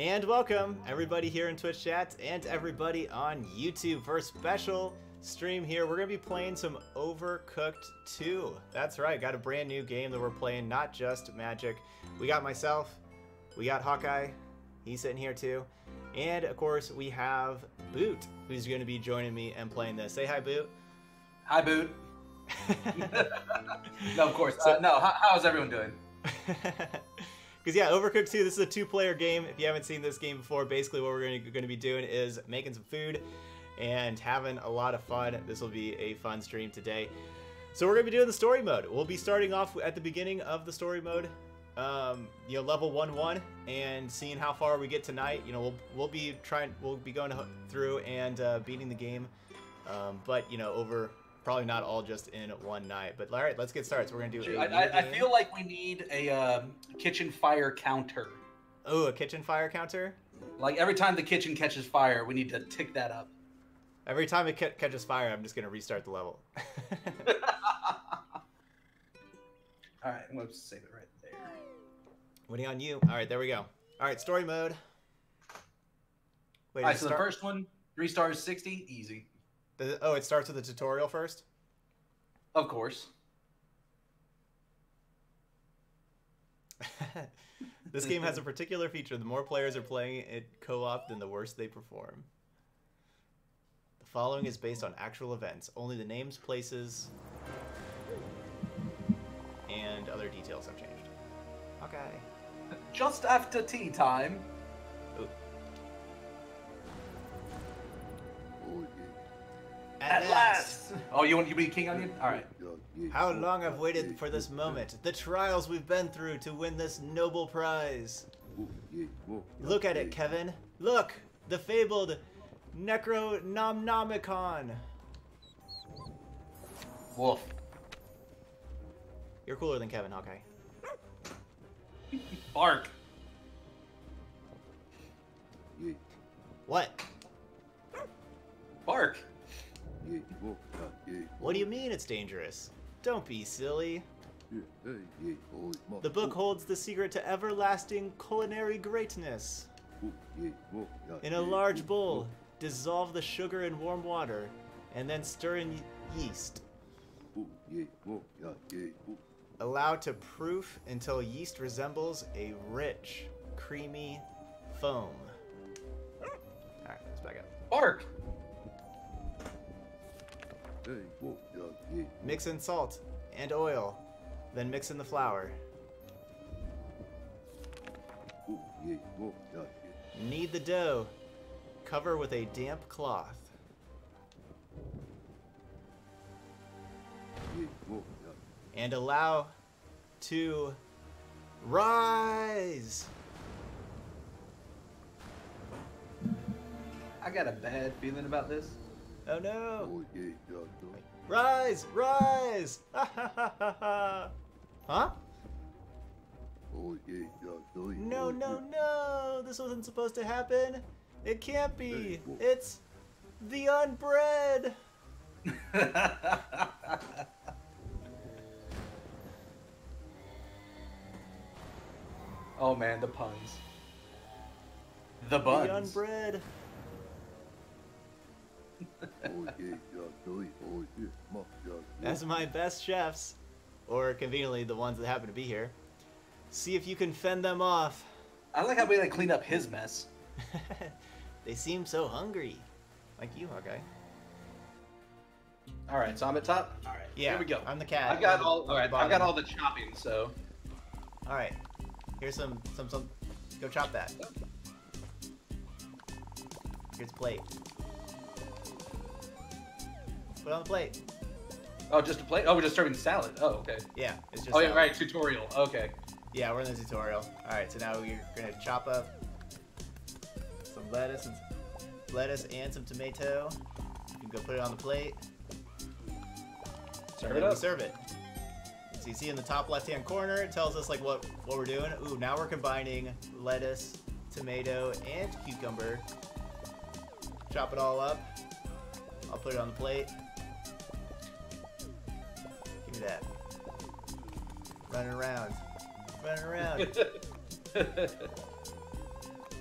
And welcome everybody here in Twitch chat and everybody on YouTube for a special stream here. We're going to be playing some Overcooked 2. That's right, got a brand new game that we're playing, not just Magic. We got myself, we got Hawkeye, he's sitting here too. And of course we have Boot, who's going to be joining me and playing this. Say hi, Boot. Hi, Boot. No, of course. No, how's everyone doing? Because yeah, Overcooked 2, this is a two-player game. If you haven't seen this game before, basically what we're going to be doing is making some food and having a lot of fun. This will be a fun stream today. So we're going to be doing the story mode. We'll be starting off at the beginning of the story mode, you know, level 1-1, and seeing how far we get tonight. You know, we'll be going through and beating the game, but you know, over. Probably not all just in one night, but all right, let's get started. So we're gonna do. I feel like we need a kitchen fire counter. Oh, a kitchen fire counter? Like every time the kitchen catches fire, we need to tick that up. Every time it catches fire, I'm just gonna restart the level. All right, I'm gonna save it right there. Winning on you. All right, there we go. All right, story mode. Wait, all right, so the first one, 3 stars, 60, easy. Oh, it starts with a tutorial first? Of course. This game has a particular feature. The more players are playing it co-op, then the worse they perform. The following is based on actual events. Only the names, places, and other details have changed. Okay. Just after tea time. At last! Oh, you want to be King Onion? Alright. How long I've waited for this moment. The trials we've been through to win this noble prize. Look at it, Kevin. Look! The fabled Necronomnomicon. Wolf. You're cooler than Kevin, Hawkeye. Bark. What? Bark. What do you mean it's dangerous? Don't be silly. The book holds the secret to everlasting culinary greatness. In a large bowl, dissolve the sugar in warm water and then stir in yeast. Allow to proof until yeast resembles a rich, creamy foam. Alright, let's back up. Bark! Mix in salt and oil, then mix in the flour. Knead the dough, cover with a damp cloth. And allow to rise. I got a bad feeling about this. Oh no! Rise! Rise! Huh? No, no, no! This wasn't supposed to happen! It can't be! It's the unbred! Oh man, the puns. The buns. The unbred! As my best chefs, or conveniently the ones that happen to be here, see if you can fend them off. I like how we like clean up his mess. They seem so hungry, like you, Hawkeye. All right, so I'm at top. All right, yeah, here we go. I'm the cat. I've got all. All right, I've got all the chopping. So, all right, here's some. Go chop that. Here's a plate. Put on the plate. Oh, just a plate? Oh, we're just serving salad. Oh, okay. Yeah, it's just. Oh, yeah, right. Tutorial. Okay. Yeah, we're in the tutorial. All right, so now we're gonna chop up some lettuce and some tomato. You can go put it on the plate. Serve it up. We serve it. So you see in the top left-hand corner, it tells us like what we're doing. Ooh, now we're combining lettuce, tomato, and cucumber. Chop it all up. I'll put it on the plate. Give me that. Running around. Running around.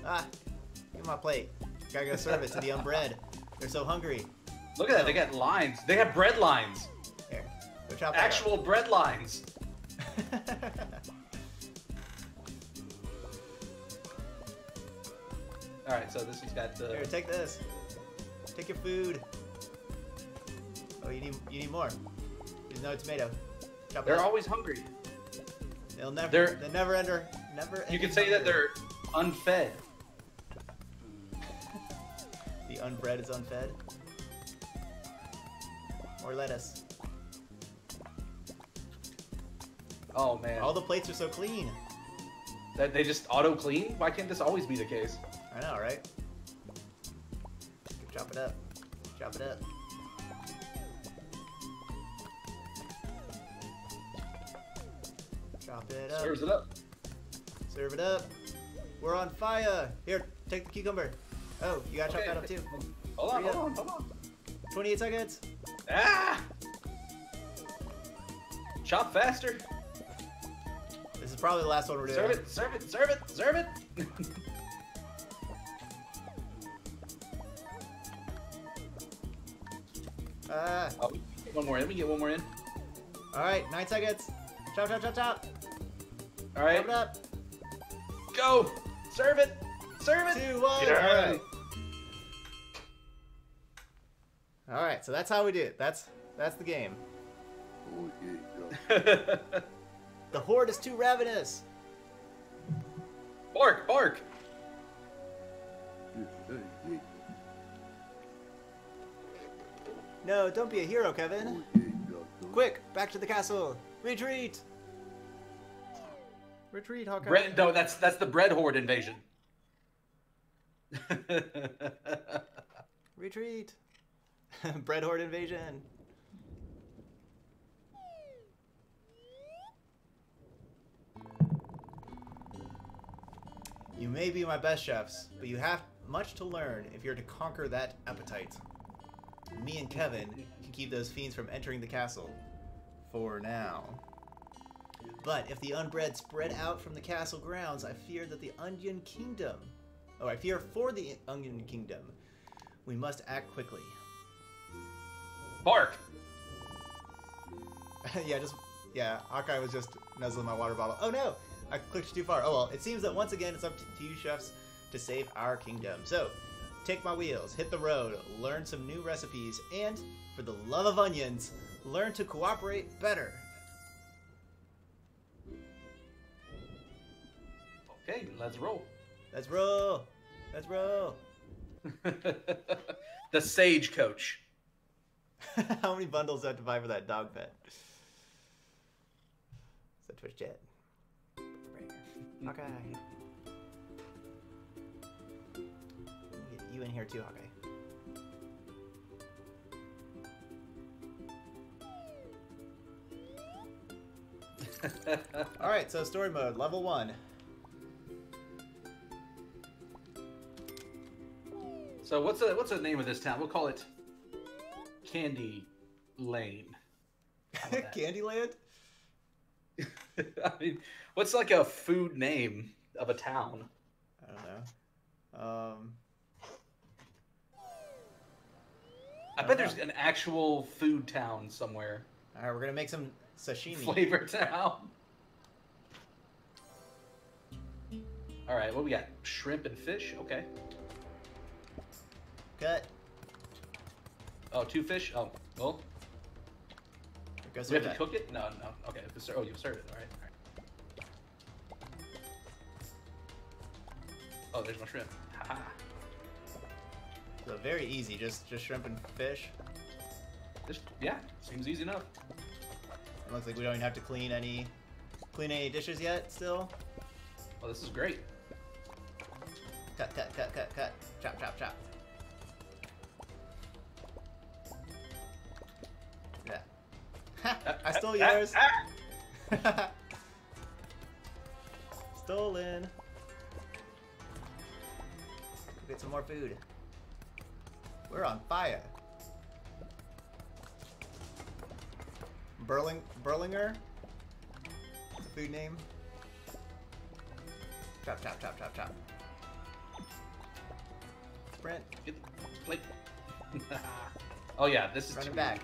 Ah, get my plate. Gotta go service to the unbread. They're so hungry. Look at that, they got lines. They have bread lines. Here, go chop that up. Bread lines. Alright, so this one's got the... Here, take this. Take your food. Oh, you need more. There's no tomato. Chop they're always hungry. They'll never... They're never enter... Never you can say that they're unfed. The unbred is unfed. More lettuce. Oh, man. All the plates are so clean. That they just auto-clean? Why can't this always be the case? I know, right? Chop it up. Chop it up. Chop it up. Serves it up. Serve it up. We're on fire. Here, take the cucumber. Oh, you gotta chop that up too. Hold on. 28 seconds. Ah! Chop faster. This is probably the last one we're doing. Serve it. Oh, one more in. Let me get one more in. All right, 9 seconds. Chop. All right. Chop it up. Go. Serve it. 2, 1. All right. All right. So that's how we do it. That's the game. The horde is too ravenous. Bark. No, don't be a hero, Kevin. Quick, back to the castle. Retreat. Retreat, Hawkeye. Bread, no, that's the bread horde invasion. Retreat. Bread horde invasion. You may be my best chefs, but you have much to learn if you're to conquer that appetite. Me and Kevin can keep those fiends from entering the castle. For now. But if the unbred spread out from the castle grounds, I fear that the Onion Kingdom... Oh, I fear for the Onion Kingdom. We must act quickly. Bark! Yeah, Hawkeye was just nuzzling my water bottle. Oh no! I clicked too far. Oh well, it seems that once again it's up to you chefs to save our kingdom. So, take my wheels, hit the road, learn some new recipes, and, for the love of onions, learn to cooperate better. Okay, let's roll. Let's roll. The Sage Coach. How many bundles do I have to buy for that dog pet? Is that Twitch chat? Okay. Get you in here too, Hawkeye. Okay. Alright, so story mode, level 1. So what's the name of this town? We'll call it Candy Lane. Candyland? I mean, what's like a food name of a town? I don't know. I bet there's an actual food town somewhere. Alright, we're gonna make some sashimi. Flavor Town. All right, what we got? Shrimp and fish. Okay. Cut. Oh, 2 fish. Oh, well. Do we have to cook it? No. Okay. Oh, you serve it. All right. Oh, there's my shrimp. Ha. So very easy. Just shrimp and fish. Yeah, seems easy enough. It looks like we don't even have to clean any dishes yet, still. Oh, this is great. Cut. Chop. Yeah. I stole yours. Stolen. Go get some more food. We're on fire. Burlinger? That's a food name. Chop. Sprint. Get the plate. Oh yeah, this is. Run it back.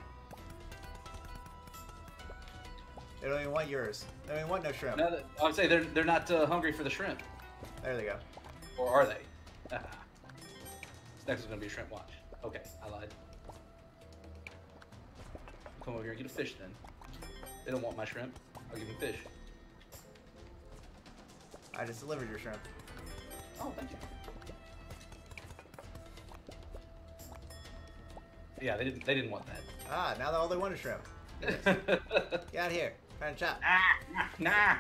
They don't even want yours. They don't even want no shrimp. No, I would say they're not hungry for the shrimp. There they go. Or are they? This next is gonna be a shrimp watch. Okay, I lied. Come over here and get a fish then. They don't want my shrimp. I'll give you fish. I just delivered your shrimp. Oh, thank you. Yeah, they didn't want that. Ah, now all they want is shrimp. Get out of here. Try and chop. Ah, nah.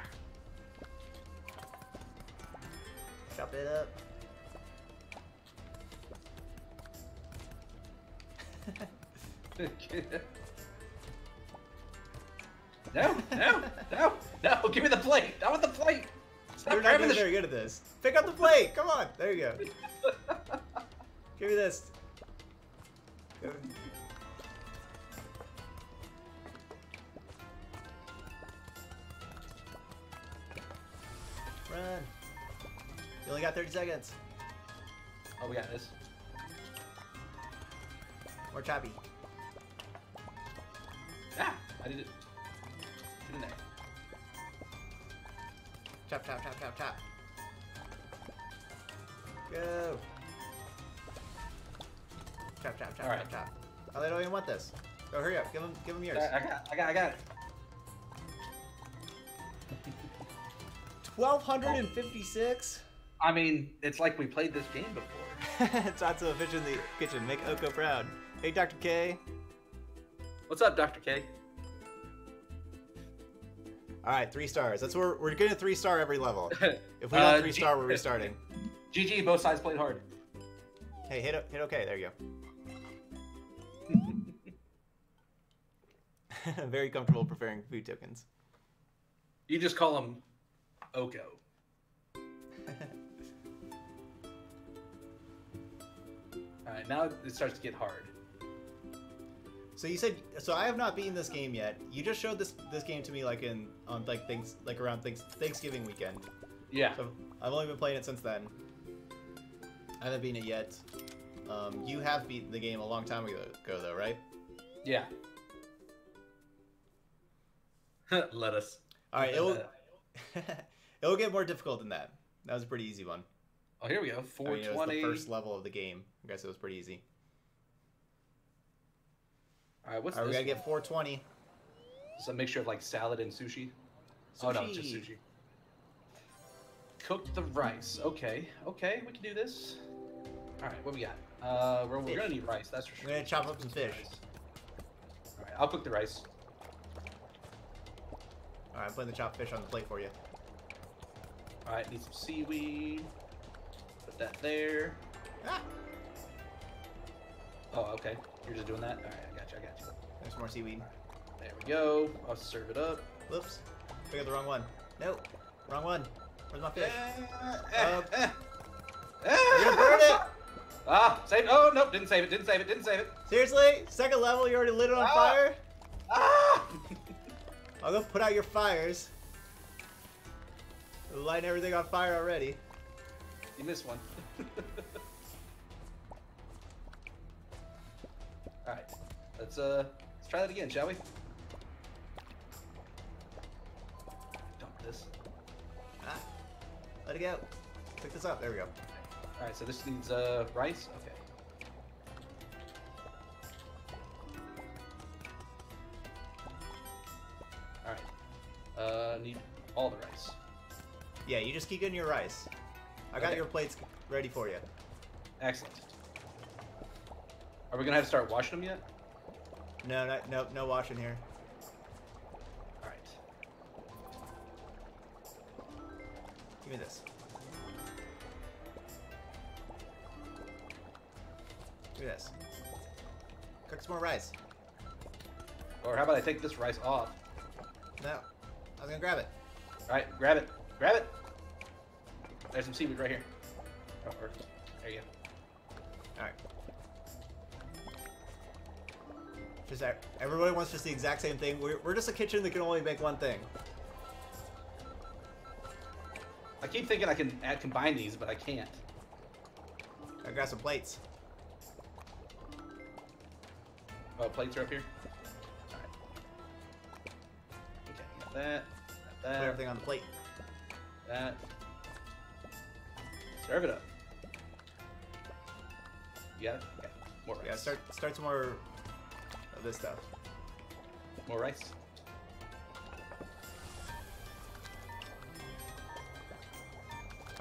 Chop it up. No, give me the plate. I want the plate. Stop. You're not doing very good at this. Pick up the plate. Come on. There you go. Give me this. Run. You only got 30 seconds. Oh, we got this. More choppy. Ah! I did it. Get in there. Chop, chop, chop, chop, chop. Go. Chop, chop, chop, chop, chop. Oh, they don't even want this. Go, hurry up. Give them yours. I got it. 1256? I mean, it's like we played this game before. Tatsuo Fish in the Kitchen. Make Oko proud. Hey, Dr. K. What's up, Dr. K? All right, 3 stars. That's where we're getting a 3-star every level. If we don't 3-star, we're restarting. GG, both sides played hard. Hey, hit okay. There you go. Very comfortable preparing food tokens. You just call them Oko. All right, now it starts to get hard. So you said, so I have not beaten this game yet. You just showed this game to me like around Thanksgiving weekend. Yeah. So I've only been playing it since then. I haven't beaten it yet. You have beaten the game a long time ago, though, right? Yeah. Let us. All right, it will get more difficult than that. That was a pretty easy one. Oh, here we go. 420. I mean, it was the first level of the game. I guess it was pretty easy. All right, what's this? We gotta get 420. It's a mixture of like salad and sushi. Oh no, just sushi. Cook the rice. Okay, okay, we can do this. All right, what we got? We're gonna need rice. That's for sure. We're gonna chop up some fish. All right, I'll cook the rice. All right, I'm putting the chopped fish on the plate for you. All right, need some seaweed. Put that there. Ah. Oh, okay. You're just doing that? All right, I got you. There's more seaweed. Right, there we go. I'll serve it up. Whoops. I got the wrong one. No, wrong one. Where's my fish? You're gonna burn it! Ah, save it. Oh, nope, didn't save it. Seriously? Second level, you already lit it on fire? Ah! I'll go put out your fires. We're lighting everything on fire already. You missed one. All right, let's try that again, shall we? Dump this. Ah, let it go. Pick this up. There we go. All right, so this needs rice. Okay. All right. Need all the rice. Yeah, you just keep getting your rice. I got your plates ready for you. Excellent. Are we gonna have to start washing them yet? No, no washing here. All right. Give me this. Give me this. Cook some more rice. Or how about I take this rice off? No, I was gonna grab it. All right, grab it. There's some seaweed right here. Oh, there you go. All right. Just everybody wants just the exact same thing. We're just a kitchen that can only make one thing. I keep thinking I can combine these, but I can't. I got some plates. Plates are up here. All right. Okay, got that. Got that. Put everything on the plate. That. Serve it up. You got it? Okay. More rice. Yeah, start some more of this stuff. More rice.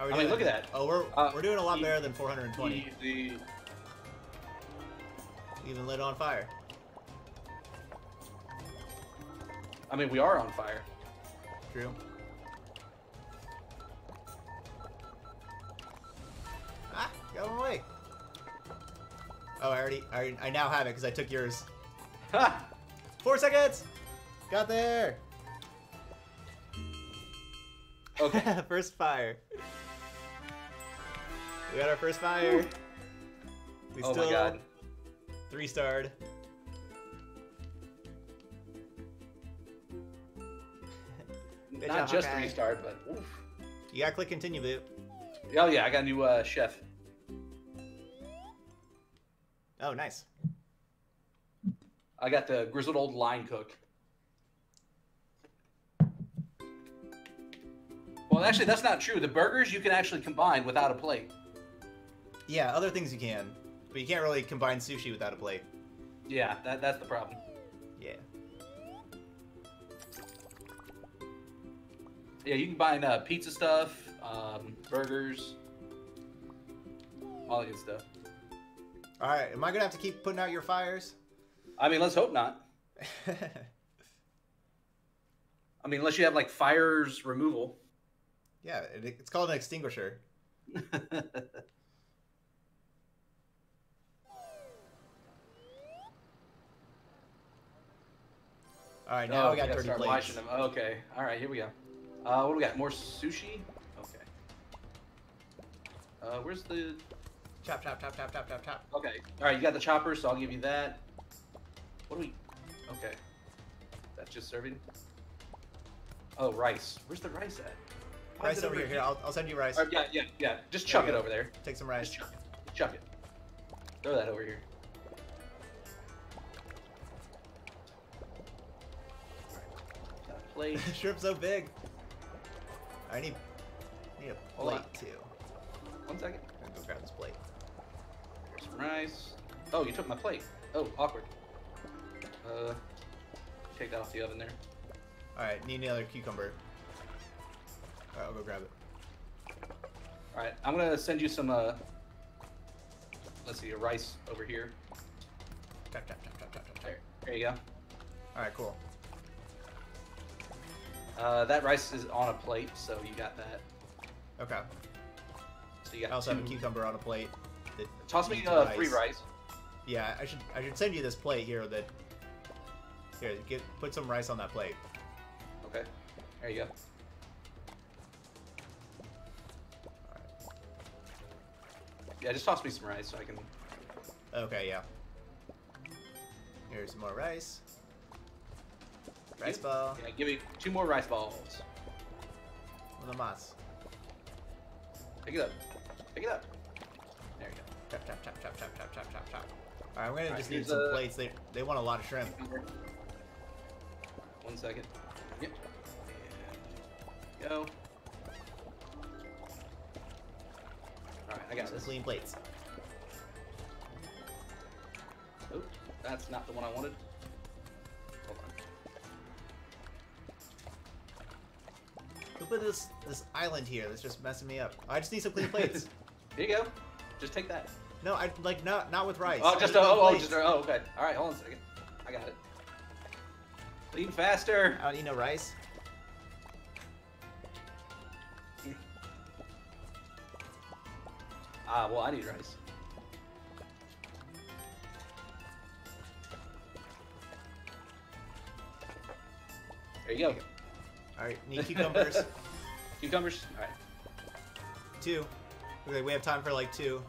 I mean, look at that. Oh, we're doing a lot better than 420. Easy. Even lit on fire. I mean, we are on fire. True. Ah, got one away. Oh, I now have it because I took yours. Ha! 4 seconds. Got there. Okay. First fire. We got our first fire. We oh still my god. 3-starred. Not just 3-starred, but oof. You gotta click continue, Boot. Oh yeah, I got a new chef. Oh, nice. I got the grizzled old line cook. Well, actually, that's not true. The burgers you can actually combine without a plate. Yeah, other things you can, but you can't really combine sushi without a plate. Yeah, that's the problem. Yeah. Yeah, you can combine pizza stuff, burgers, all that good stuff. All right, am I gonna have to keep putting out your fires? I mean, let's hope not. I mean, unless you have like fires removal. Yeah, it's called an extinguisher. All right, now we got dirty plates. Washing them. Okay, all right, here we go. What do we got? More sushi? Okay. Where's the chop, chop, chop, chop, chop, chop, chop? Okay. All right, you got the chopper, so I'll give you that. What do we? Okay. That's just serving. Oh, rice. Where's the rice at? Rice over here. Here, I'll send you rice. Right, yeah. Just chuck it over there. Take some rice. Just chuck it. Throw that over here. Got a plate. Shrimp's so big. I need a plate too. 1 second. I'm gonna go grab this plate. Here's some rice. Oh, you took my plate. Oh, awkward. Take that off the oven there. All right, need another cucumber. All right, I'll go grab it. All right, I'm gonna send you some. Let's see, a rice over here. Tap tap tap tap tap tap. There you go. All right, cool. That rice is on a plate, so you got that. Okay. So you got. I also have a cucumber on a plate. Toss me free rice. Yeah, I should send you this plate here. That here, put some rice on that plate. Okay. There you go. Yeah, just toss me some rice so I can... Okay, yeah. Here's some more rice. Rice ball. Yeah, give me 2 more rice balls. Una mas. Pick it up. Pick it up. There you go. Chop, chop, chop, chop, chop, chop, chop, chop, chop. Alright, we're gonna just need some plates. They want a lot of shrimp. 1 second. Yep. And go. Alright, I got some clean plates. Oh, that's not the one I wanted. Hold on. Look at this island here that's just messing me up. I just need some clean plates. Here you go. Just take that. No, I like not with rice. Oh, just okay. Alright, hold on a second. I got it. Clean faster. I don't need no rice. Ah, well, I need rice. There you go. All right, need cucumbers. Cucumbers? All right. 2. Okay, we have time for, like, 2.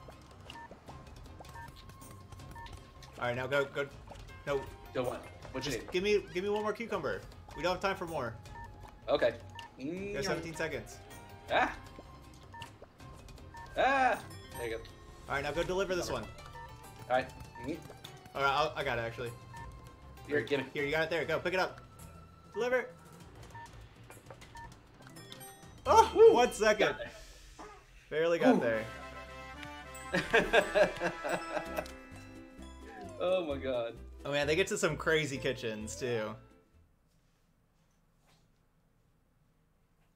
All right, now go. No. Go one. What you need? Give me 1 more cucumber. We don't have time for more. Okay. You have 17 seconds. Ah. Ah. There you go. Alright, now go deliver this one. Alright. Alright, I got it, actually. Here, get it. Here, you got it there. Go, pick it up. Deliver. Oh, woo, 1 second. Got barely got there. Oh my god. Oh man, they get to some crazy kitchens, too.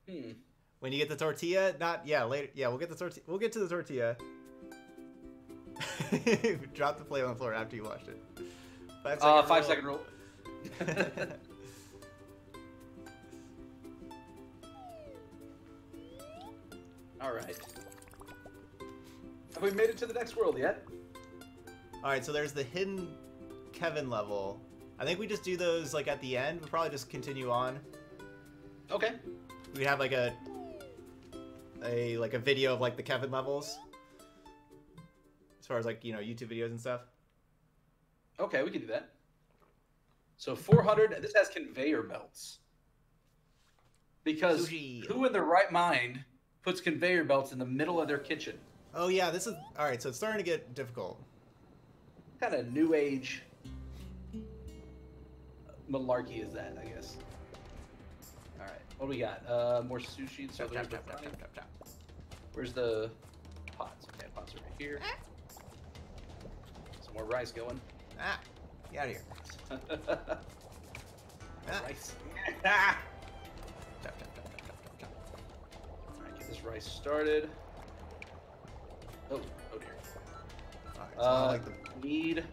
Hmm. When you get the tortilla, later. Yeah, we'll get the tortilla. We'll get to the tortilla. Drop the plate on the floor after you washed it. 5 second rule. 5 second rule. All right. Have we made it to the next world yet? All right. So there's the hidden Kevin level. I think we just do those like at the end. We'll probably just continue on. Okay. We have like a video of like the Kevin levels. As far as like, you know, YouTube videos and stuff. Okay, we can do that. So 400, this has conveyor belts. Because who in their right mind puts conveyor belts in the middle of their kitchen? Oh yeah, this is, all right, so it's starting to get difficult. What kind of new age malarkey is that, I guess? All right, what do we got? More sushi and stuff. Where's the pots? Okay, pots are right here. Some more rice going. Ah, get out of here. Rice. Ah. Alright, get this rice started. Oh dear. Alright, so I like the need.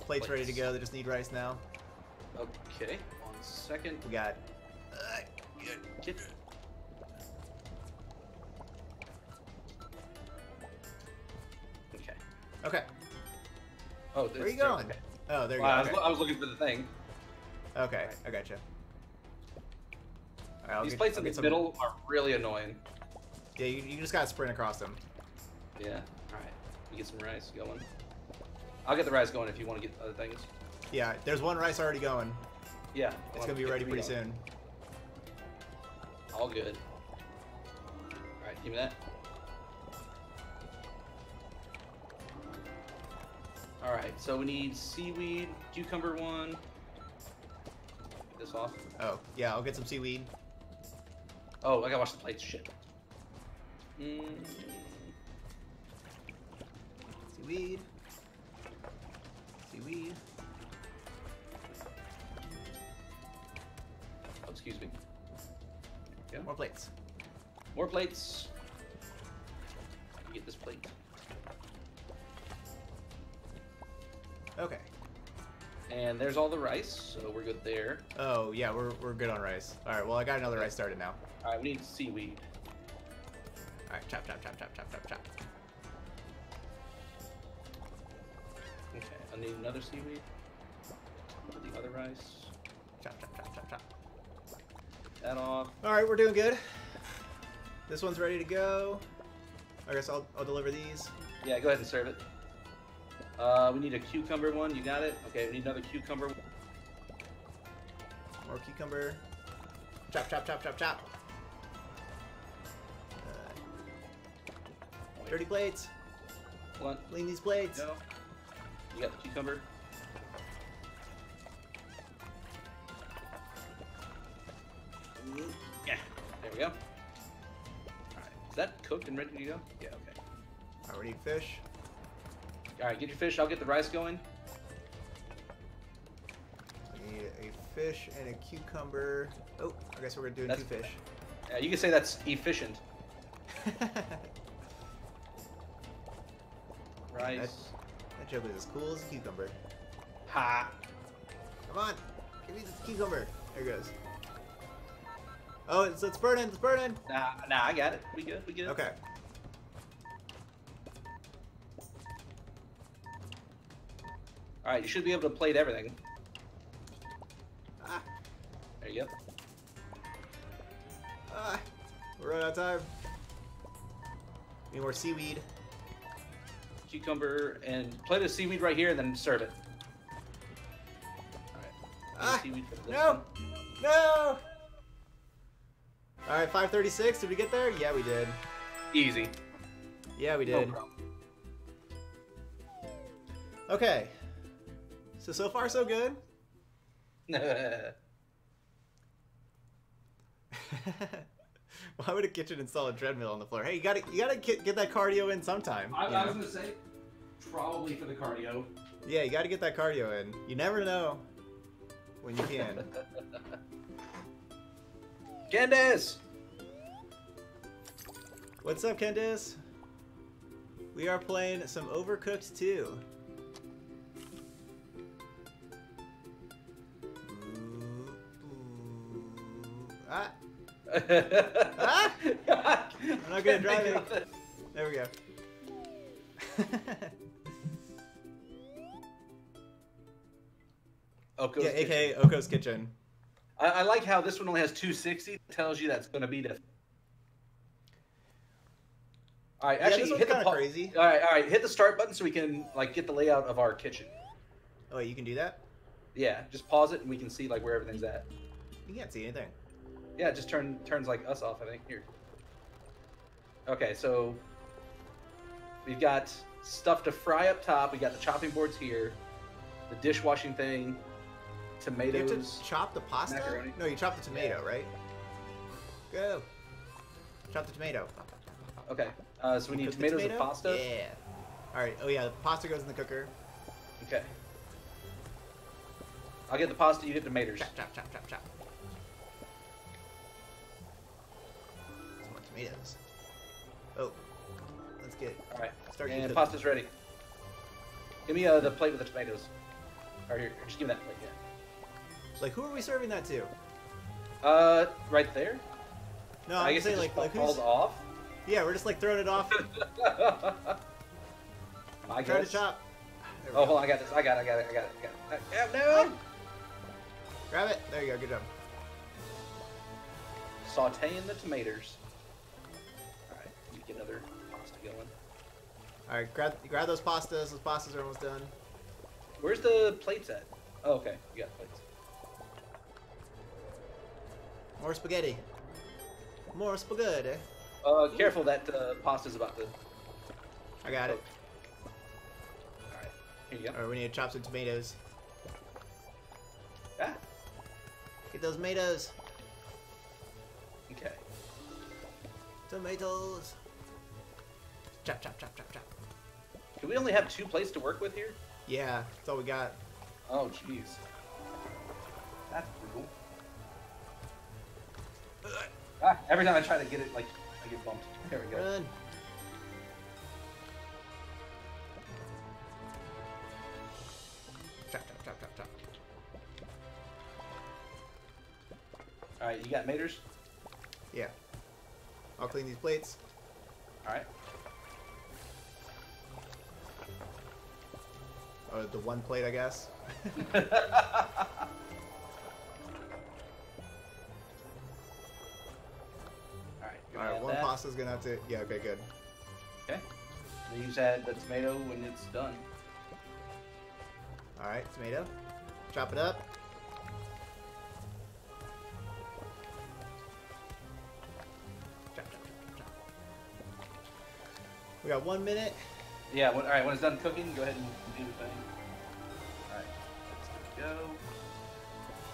Plates ready to go, they just need rice now. Okay, 1 second. We got. Get it. Okay. Okay. Oh, where are you going? Okay. Oh, there you go. Okay. I was looking for the thing. Okay, right. I gotcha. All right, I'll These plates in the middle are really annoying. Yeah, you just gotta sprint across them. Yeah, alright. You get some rice going. I'll get the rice going if you want to get other things. Yeah, there's one rice already going. Yeah. It's gonna be ready pretty soon. All good. Alright, give me that. All right, so we need seaweed, cucumber one. Get this off. Oh, yeah, I'll get some seaweed. Oh, I gotta wash the plates, shit. Seaweed. Seaweed. Oh, excuse me. Yeah. More plates. More plates. Get this plate. Okay. And there's all the rice, so we're good there. Oh, yeah, we're good on rice. All right, well, I got another rice started now. All right, we need seaweed. All right, chop, chop, chop, chop, chop, chop, chop. Okay, I need another seaweed. The other rice. Chop, chop, chop, chop, chop. That off. All right, we're doing good. This one's ready to go. I guess I'll deliver these. Yeah, go ahead and serve it. We need a cucumber one. You got it? Okay, we need another cucumber one. More cucumber. Chop, chop, chop, chop, chop. Dirty plates. Clean these plates. Go. You got the cucumber. Yeah, there we go. All right, is that cooked and ready to go? Yeah, okay. All right, we need fish. All right, get your fish. I'll get the rice going. I need a fish and a cucumber. Oh, I guess we're doing two fish. Yeah, you can say that's efficient. Rice. That joke is as cool as a cucumber. Ha! Come on, give me this cucumber. There it goes. Oh, it's burning. It's burning. Nah, I got it. We good. We good. Okay. All right, you should be able to plate everything. Ah. There you go. Ah, we're running out of time. Need more seaweed. Cucumber, and plate of seaweed right here, and then serve it. All right. Ah, seaweed for this one. No! All right, 5:36, did we get there? Yeah, we did. Easy. Yeah, we did. No problem. Okay. So far, so good. Why would a kitchen install a treadmill on the floor? Hey, you gotta get that cardio in sometime. I was gonna say, probably for the cardio. Yeah, you gotta get that cardio in. You never know when you can. Candace! What's up, Candace? We are playing some Overcooked 2. Ah. Ah. I'm not good at driving. There we go. Oko's aka Oko's Kitchen. I like how this one only has 260. It tells you that's going to be different. All right, actually, yeah, hit the crazy. All right, hit the start button so we can like get the layout of our kitchen. Oh, you can do that? Yeah, just pause it and we can see like where everything's at. You can't see anything. Yeah, it just turns like us off, I think. Here. Okay, so we've got stuff to fry up top. We got the chopping boards here, the dishwashing thing, tomatoes. You have to chop the pasta? Macaroni. No, you chop the tomato, yeah. Right? Go. Chop the tomato. Okay, so we need tomatoes and pasta. Yeah. All right. Oh yeah, the pasta goes in the cooker. Okay. I'll get the pasta. You get tomatoes. Chop, chop, chop, chop, chop. Tomatoes. Oh, that's good. All right, start. And pasta's ready. Give me the plate with the tomatoes. All right, here, just give me that plate. Yeah. Like, who are we serving that to? Right there. No, I guess it just like falls off. Yeah, we're just like throwing it off. I try to chop. Oh, hold on, I got this. I got it. Yeah, no. Grab it. There you go. Good job. Sauteing the tomatoes. Another pasta going. All right, grab those pastas. Those pastas are almost done. Where's the plates at? Oh, okay, you got plates. More spaghetti. More spaghetti. Careful, that pasta's about to. I got it. All right, here you go. All right, we need to chop some tomatoes. Ah. Get those tomatoes. Okay. Tomatoes. Chop, chop, chop, chop, chop. Do we only have two plates to work with here? Yeah, that's all we got. Oh, jeez. That's brutal. Ah, every time I try to get it, like, I get bumped. There we go. Run. Chop, chop, chop, chop, chop. All right, you got maters? Yeah. I'll clean these plates. All right. Or the one plate, I guess. All right, one pasta's gonna have to. Yeah, okay, good. Okay. So you just add the tomato when it's done. All right, tomato. Chop it up. Chop, chop, chop, chop. We got 1 minute. Yeah, all right, when it's done cooking, go ahead and do the thing. All right, let's go.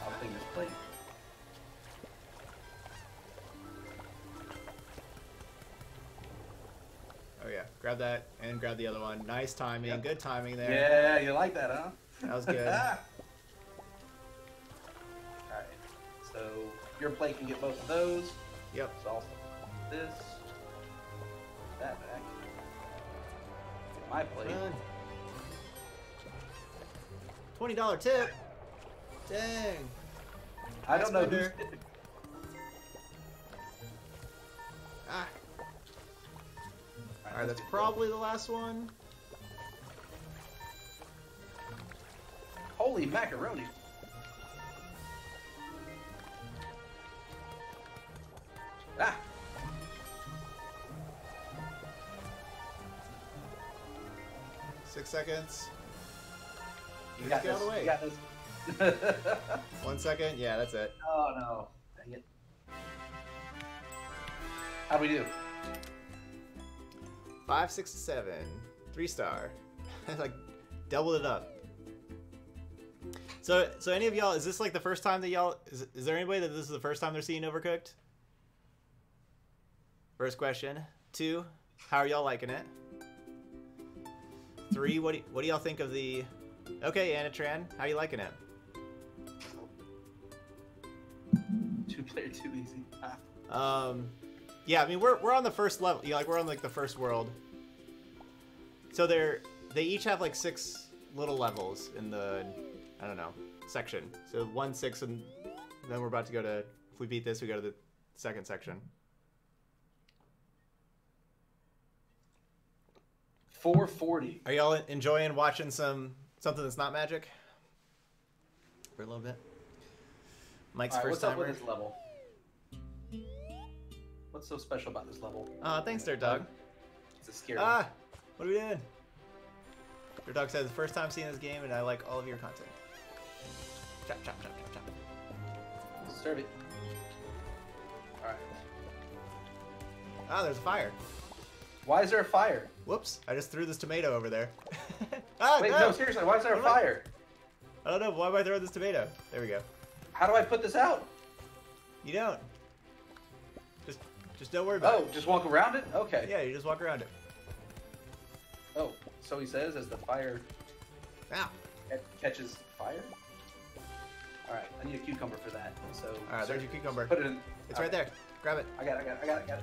I'll clean this plate. Oh, yeah, grab that and grab the other one. Nice timing, yep. Good timing there. Yeah, you like that, huh? That was good. All right, so your plate can get both of those. Yep. So I'll put this, that back. My plate. $20 tip. Dang. I don't know who's tipping. Ah. All right, that's probably the last one. Holy macaroni! Ah. Seconds. You got this. You got this. 1 second. Yeah, that's it. Oh no! Dang it! How'd we do? 5, 6, 7. 3 star. Like Doubled it up. So any of y'all, is this like the first time that y'all, is there anybody that this is the first time they're seeing Overcooked? First question. 2, how are y'all liking it? 3, what do y'all think of the... Okay, Anatran, how are you liking it? 2-player too easy. Yeah, I mean we're on the first level, you know, like we're on like the first world. So they each have like 6 little levels in the, I don't know, section. So 1, 6, and then we're about to go to, if we beat this, we go to the second section. 440. Are y'all enjoying watching something that's not magic? For a little bit. Mike's right, first timer. What's up with this level? What's so special about this level? Thanks, Dirt Dog. It's a scary. Ah, what are we doing? Dirt Dog says, first time seeing this game, and I like all of your content. Chop, chop, chop, chop, chop. Disturb it. All right. Ah, there's a fire. Why is there a fire? Whoops! I just threw this tomato over there. Ah, wait, no, seriously, why is there a fire? I don't know. Why am I throwing this tomato? There we go. How do I put this out? You don't. Just don't worry about it. Oh, just walk around it? Okay. Yeah, you just walk around it. Oh, so he says as the fire catches fire? Alright, I need a cucumber for that. So alright, there's your cucumber. Put it in. It's right there. Grab it. I got it.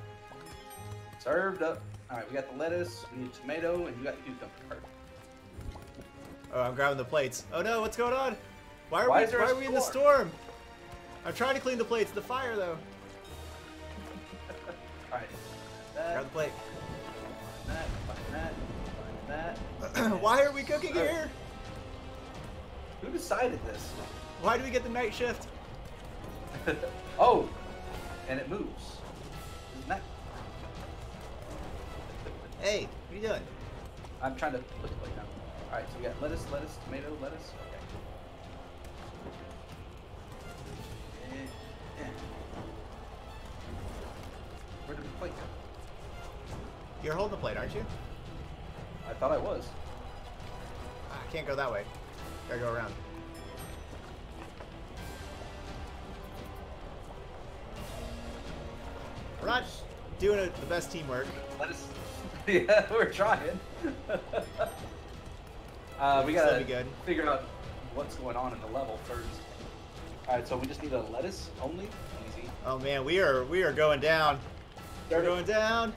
Served up. Alright, we got the lettuce, we need tomato, and you got the cucumber. Oh, I'm grabbing the plates. Oh no, what's going on? Why are we in the storm? I'm trying to clean the plates, the fire though. Alright. Grab the plate. Find that. Why are we cooking here? Who decided this? Why do we get the night shift? Oh! And it moves. Isn't that... Hey, what are you doing? I'm trying to put the plate down. Alright, so we got lettuce, tomato, lettuce. Okay. Where did the plate go? You're holding the plate, aren't you? I thought I was. I can't go that way. Gotta go around. We're not doing the best teamwork. Yeah, we're trying. We gotta figure out what's going on in the level first. All right, so we just need a lettuce only. Easy. Oh man, we are going down. We're going down.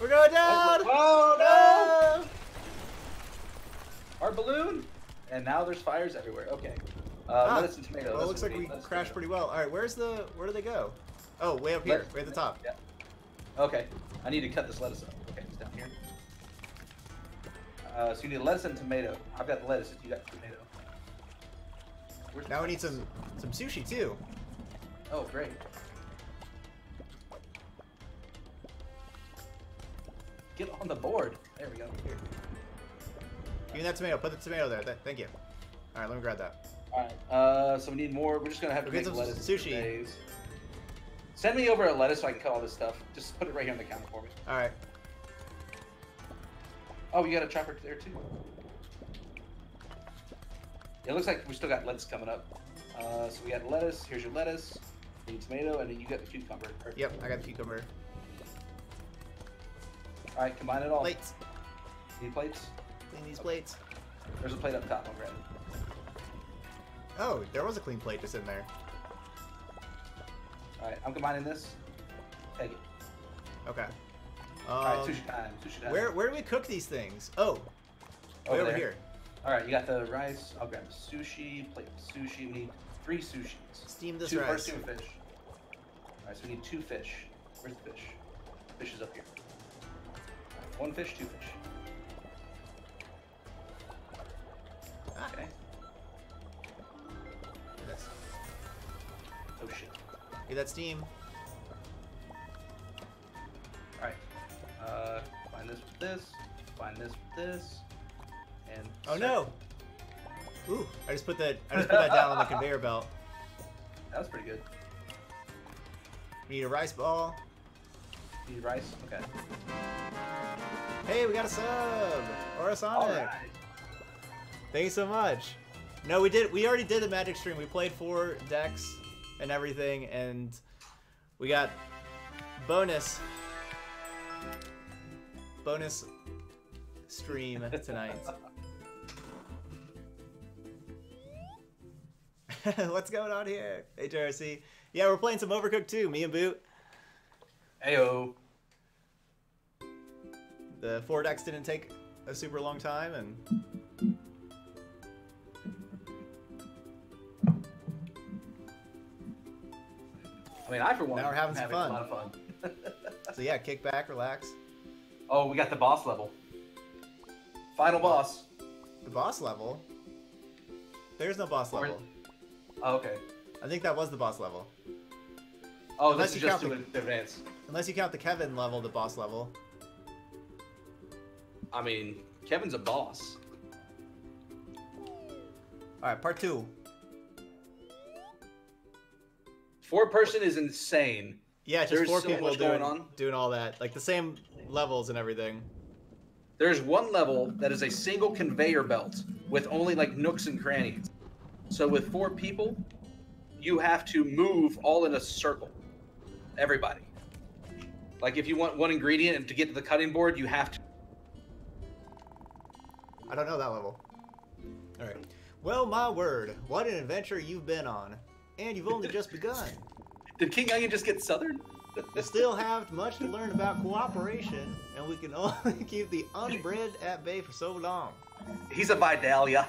We're going down. Oh, no! Our balloon. And now there's fires everywhere. Okay. Lettuce and tomato. Well, it looks like we crashed pretty well. All right, where do they go? Oh, way up here, way at the top. Yeah. Okay, I need to cut this lettuce up. Okay, it's down here. So you need lettuce and tomato. I've got the lettuce if you got tomato. Now we need some sushi too. Oh, great. Get on the board. There we go. Here. Give me that tomato. Put the tomato there. Thank you. All right, let me grab that. All right. So we need more. We're just gonna have to get some lettuce sushi. Days. Send me over a lettuce so I can cut all this stuff. Just put it right here on the counter for me. All right. Oh, you got a chopper there too. It looks like we still got lettuce coming up. So we got lettuce. Here's your lettuce. Need tomato, and then you got the cucumber. Perfect. Yep, I got the cucumber. All right, combine it all. Plates. Need plates. Clean these plates. There's a plate up top. I'll grab it. Oh, there was a clean plate just in there. Alright, I'm combining this. Take it. Okay. Alright, sushi time. Sushi time. Where do we cook these things? Oh, way over here. Alright, you got the rice. I'll grab sushi, plate of sushi. We need 3 sushis. Steam this rice. First 2 fish. Alright, so we need 2 fish. Where's the fish? Fish is up here. Right, 1 fish, 2 fish. Okay. Oh shit. Get that steam. Alright. Find this with this. Find this with this. And oh no! Ooh, I just put that down on the conveyor belt. That was pretty good. Need a rice ball. Need rice? Okay. Hey, we got a sub! Or a Sonic! Right. Thank you so much. No, we already did the Magic stream. We played 4 decks and everything, and we got bonus stream tonight. What's going on here? HRC. Yeah, we're playing some Overcooked 2, me and Boot. Heyo. The 4 decks didn't take a super long time, and I mean, I for one, now we're having some fun. A lot of fun. So yeah, kick back, relax. Oh, we got the boss level. Final boss. The boss level? There's no boss level. Oh, okay. I think that was the boss level. Oh, unless this is just to advance. Unless you count the Kevin level, the boss level. I mean, Kevin's a boss. Alright, part 2. 4 person is insane. Yeah, just there's 4 so people doing all that. Like the same levels and everything. There's one level that is a single conveyor belt with only like nooks and crannies. So with 4 people, you have to move all in a circle. Everybody. Like if you want one ingredient and to get to the cutting board, you have to. I don't know that level. All right. Well, my word, what an adventure you've been on. And you've only just begun. Did King Onion just get southern? We still have much to learn about cooperation, and we can only keep the unbred at bay for so long. He's a Vidalia.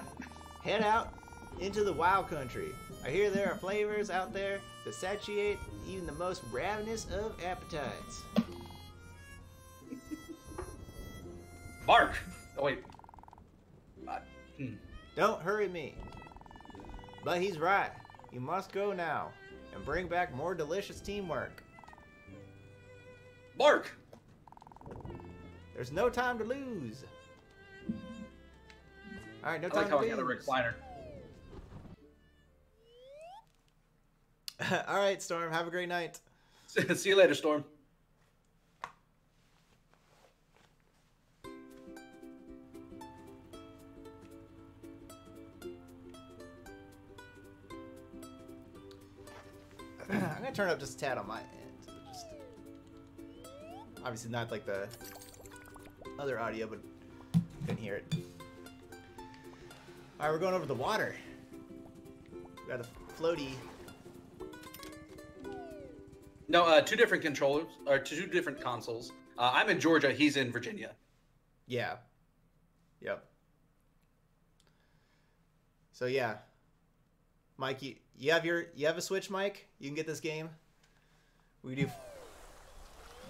Head out into the wild country. I hear there are flavors out there that satiate even the most ravenous of appetites. Mark! Oh, wait. Don't hurry me. But he's right. You must go now and bring back more delicious teamwork. Bark! There's no time to lose. All right, no time to lose. I like how I got a recliner. All right, Storm. Have a great night. See you later, Storm. I'm gonna turn up just a tad on my end. Just obviously not like the other audio, but you can hear it. Alright, we're going over the water. We got a floaty. No, 2 different controllers, or 2 different consoles. I'm in Georgia, he's in Virginia. Yeah. Yep. So yeah. Mike, you have a Switch, Mike? You can get this game. We do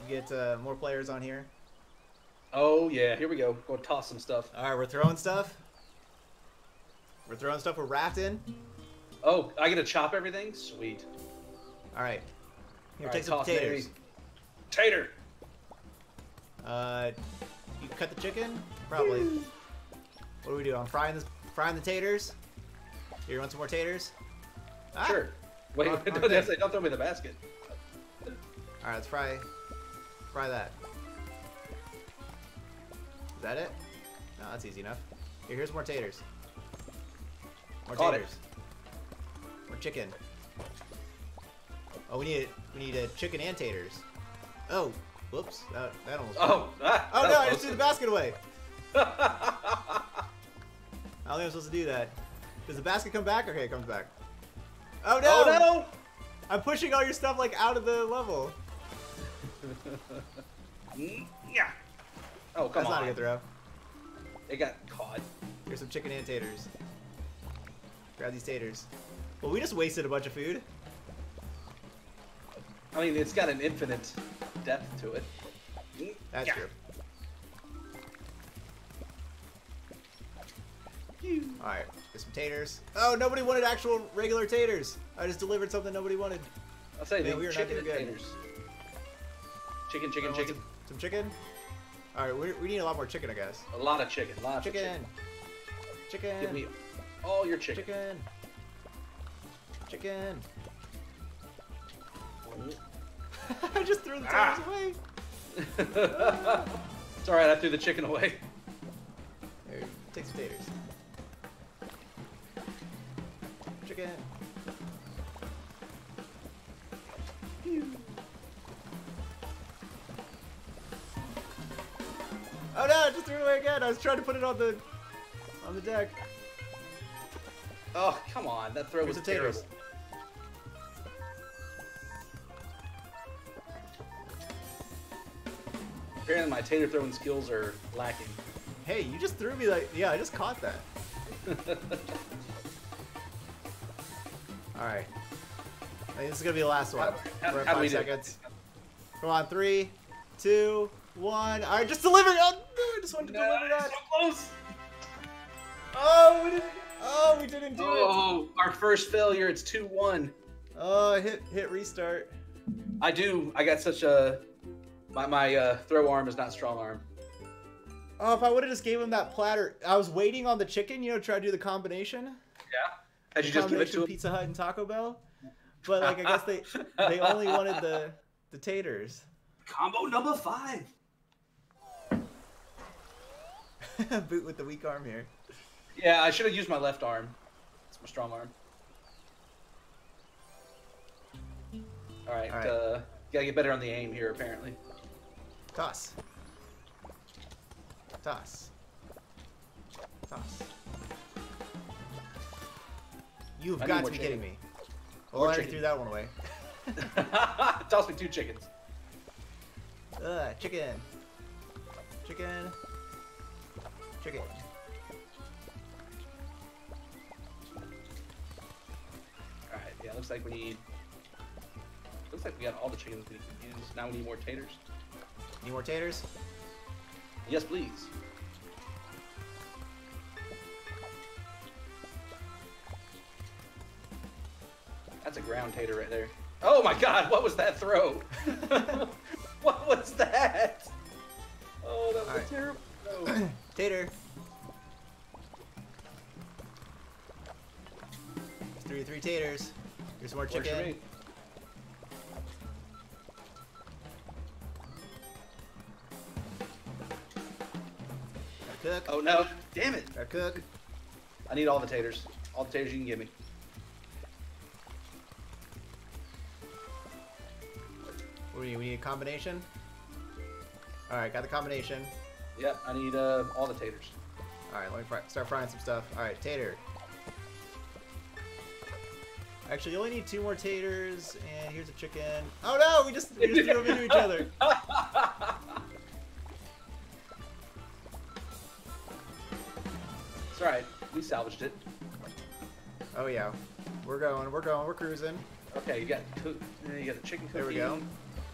get more players on here. Oh yeah, here we go. Go toss some stuff. All right, we're throwing stuff. We're throwing stuff. We're wrapped in. Oh, I get to chop everything. Sweet. All right. Here, take some potatoes. Tater. You cut the chicken, probably. Woo. What do we do? I'm frying the taters. Here, you want some more taters? Ah! Sure. Wait, don't throw me the basket. Alright, let's fry that. Is that it? No, that's easy enough. Here, here's more taters. More taters. More chicken. Oh, we need a chicken and taters. Oh, whoops. That almost... Oh, oh no, I just threw the basket away. I don't think I'm supposed to do that. Does the basket come back? Okay, it comes back. Oh no! Oh, no! I'm pushing all your stuff like out of the level. Yeah. Oh, come on. That's not a good throw. It got caught. Here's some chicken and taters. Grab these taters. Well, we just wasted a bunch of food. I mean, it's got an infinite depth to it. That's true. All right, get some taters. Oh, nobody wanted actual regular taters. I just delivered something nobody wanted. I'll say we were not doing good. Taters. Chicken. Some chicken. All right, we need a lot more chicken, I guess. A lot of chicken. Lots of chicken. Give me all your chicken. Chicken. I just threw the taters away. It's alright, I threw the chicken away. There, take some taters. Chicken. Oh no, I just threw it away again. I was trying to put it on the deck. Oh, come on. That throw was terrible. Apparently my tater throwing skills are lacking. Hey, you just threw me like... Yeah, I just caught that. Alright. I think this is going to be the last one. We're at 5 seconds. Come on, 3, 2, 1. Alright, just deliver it! Oh, no, I just wanted to deliver that. So close! Oh, we didn't... Oh, we didn't do it. Oh, our first failure. It's 2-1. Oh, hit restart. I do. I got such a... My throw arm is not strong arm. Oh, if I would have just gave him that platter. I was waiting on the chicken, you know, try to do the combination. Yeah. How'd you just give it to him? Pizza Hut and Taco Bell. But, like, I guess they only wanted the taters. Combo number 5. Boot with the weak arm here. Yeah, I should have used my left arm. It's my strong arm. Alright, gotta get better on the aim here, apparently. Toss. Toss. Toss. You've got to be kidding me. Well, I already threw that one away. Toss me 2 chickens. Chicken. Chicken. Chicken. Yeah, looks like we need. Looks like we got all the chickens we can use. Now we need more taters. Need more taters? Yes, please. That's a ground tater right there. Oh my God! What was that throw? What was that? Oh, that was a terrible throw. Tater. 3 taters. Here's more chicken. Cook. Oh no! Damn it! I cook. I need all the taters. All the taters you can give me. What do we need? A combination. All right, got the combination. Yep, I need all the taters. All right, let me start frying some stuff. All right, tater. Actually, you only need 2 more taters, and here's a chicken. Oh no, we just threw them into each other. It's alright, we salvaged it. Oh yeah, we're cruising. Okay, you got the chicken cookie. There we go.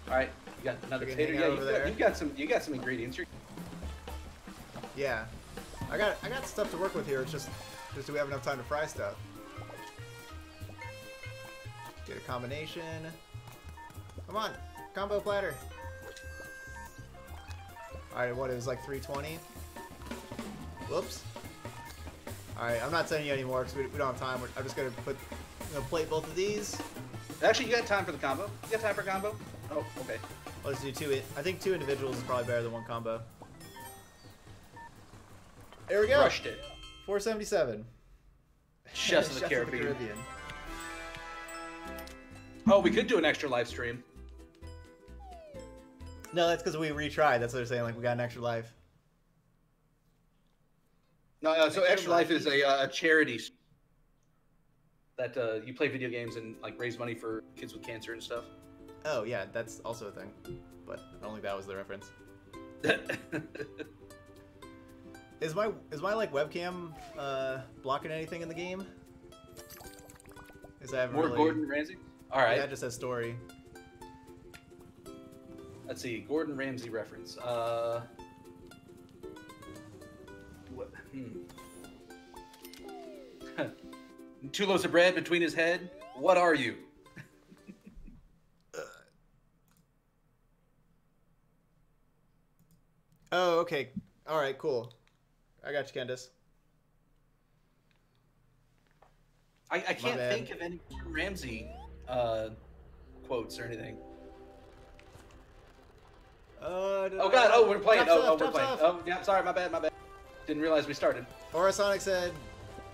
Alright, you got another tater. Yeah, you got some ingredients. Yeah, I got stuff to work with here. It's just do we have enough time to fry stuff? Get a combination. Come on, combo platter. All right, what it was like 320. Whoops. All right, I'm not sending you anymore because we don't have time. I'm just gonna plate both of these. Actually, you got time for the combo. You got time for combo? Oh, okay. Let's do 2. I think 2 individuals is probably better than 1 combo. There we go. Rushed it. 477. Chefs of the Caribbean. Oh, we could do an extra live stream. No, that's because we retried. That's what they're saying. Like we got an extra life. No, so extra life is a charity that you play video games and like raise money for kids with cancer and stuff. Oh yeah, that's also a thing. But only that was the reference. Is my like webcam blocking anything in the game? Is that more really... Gordon Ramsay? All right. Yeah, that just says story. Let's see, Gordon Ramsay reference. What? Hmm. 2 loaves of bread between his head. What are you? Oh, okay. All right, cool. I got you, Candace. I can't think of any Gordon Ramsay quotes or anything. Oh god, oh, we're playing. Oh, we're playing. Oh, yeah, sorry, my bad, my bad. Didn't realize we started. Orasonic said,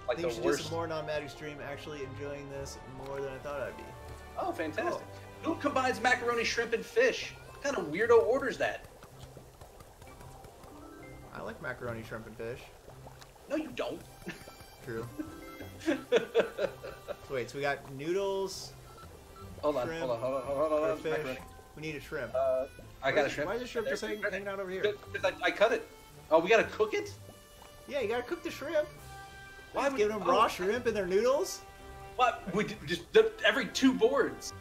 I think you should do some more non-magic stream. Actually enjoying this more than I thought I'd be. Oh, fantastic. Who combines macaroni, shrimp, and fish? What kind of weirdo orders that? I like macaroni, shrimp, and fish. No, you don't. True. Wait, so we got noodles. Hold on, hold on. Fish. We need a shrimp. I got a shrimp. Why is the shrimp just hanging out over here? Because I cut it. Oh, we gotta cook it? Yeah, you gotta cook the shrimp. Why would, giving them raw shrimp in their noodles? What? We just every two boards.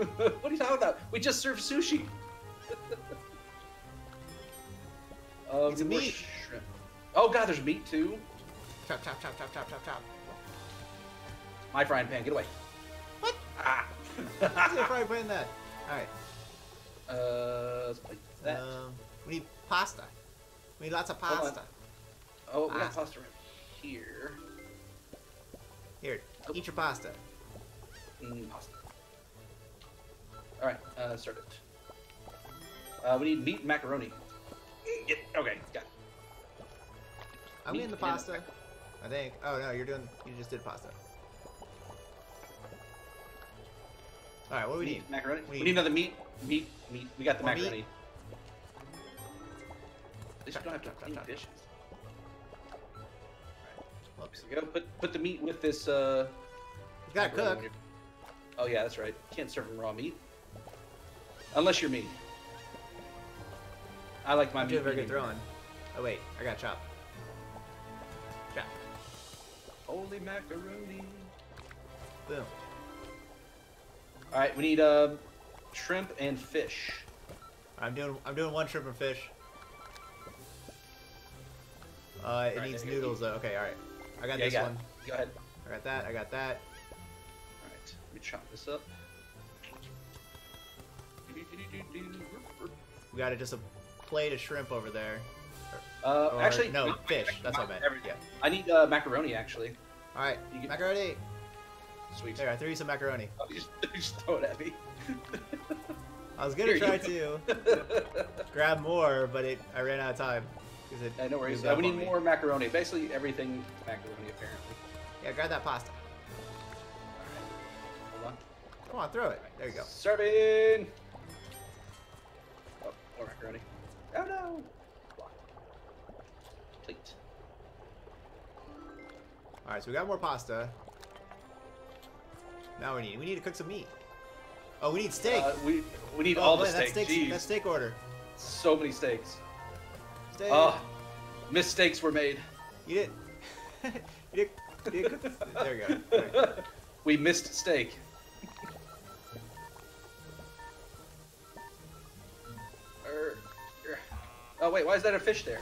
What are you talking about? We just serve sushi. It's meat. Shrimp. Oh god, there's meat too. Chop, chop, chop, chop, chop, chop, chop. My frying pan, get away. What? Ah. Why is the frying pan that? All right. Let's play that. We need pasta. We need lots of pasta. Oh, we got pasta right here. Here, eat your pasta. Pasta. All right, start it. We need meat and macaroni. Okay, got it. I'm getting the pasta, I think. Oh no, you're doing. You just did pasta. All right, what do we need? Macaroni. We need another meat. Meat. We got the macaroni. Meat. At least I don't have to clean dishes. All right. So we gotta put the meat with this. You gotta cook. Oh yeah, that's right. You can't serve them raw meat, unless you're me. I like my meat. Do a very good throwing. Oh wait, I got chopped. Holy macaroni! Boom. All right, we need shrimp and fish. I'm doing one shrimp and fish. It needs noodles though. Okay, all right. I got this one. Go ahead. I got that. I got that. All right, let me chop this up. We got just a plate of shrimp over there. Or, actually, no, fish. That's not bad. Yeah. I need macaroni, actually. All right, macaroni. Sweet. There, I threw you some macaroni. Oh, you just throw it at me. I was gonna try to grab more, but I ran out of time. No worries. We need more macaroni. Basically, everything macaroni, apparently. Yeah, grab that pasta. All right. Hold on. Come on, throw it. Right. There you go. Serving. Oh, more macaroni. Oh no. Plate. All right, so we got more pasta. Now we need to cook some meat. Oh, we need steak. We need all the steak. That's steak order. So many steaks. Steak. Oh, mistakes were made. You didn't. you didn't cook the... There you go. Right. We missed steak. Oh wait, why is that a fish there?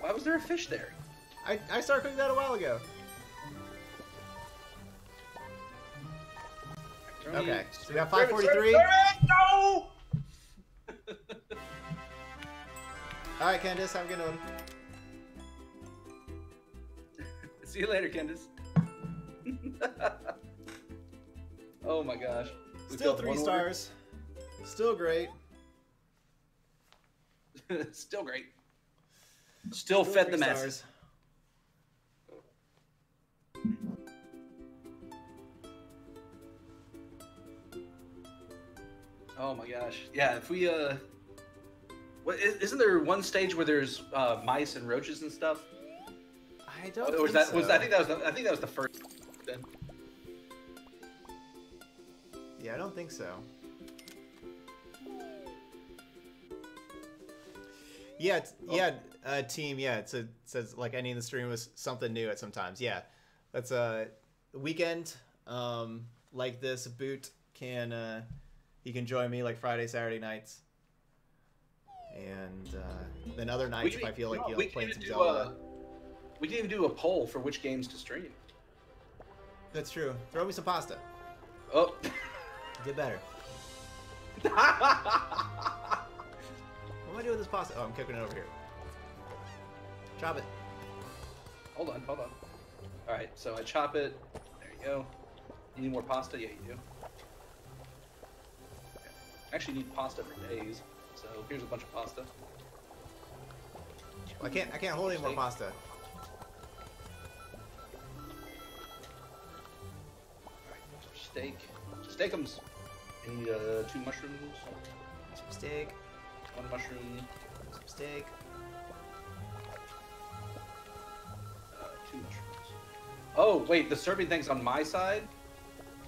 Why was there a fish there? I started cooking that a while ago. Okay, so we got 543. No! Alright, Candace, have a good one. See you later, Candace. Oh my gosh. Still 3 stars. Order. Still great. Still great. Still fed the masses. Oh my gosh! Yeah, if we what, isn't there one stage where there's mice and roaches and stuff? I don't. Or was think that so. Was I think that was the first. Then. Yeah, I don't think so. Yeah, team. Yeah, it says like ending the stream was something new at some times. Yeah, that's a weekend like this. Boot can you can join me like Friday, Saturday nights, and then other nights if I feel like you know, playing some Zelda. We didn't even do a poll for which games to stream. That's true. Throw me some pasta. Oh, get better. What am I doing with this pasta? Oh, I'm cooking it over here. Chop it. Hold on, hold on. All right, so I chop it. There you go. You need more pasta? Yeah, you do. I actually need pasta for days, so here's a bunch of pasta. Well, I can't hold any more pasta. Steak. Steakums. I need 2 mushrooms. Some steak. 1 mushroom. Some steak. 2 mushrooms. Oh, wait, the serving thing's on my side?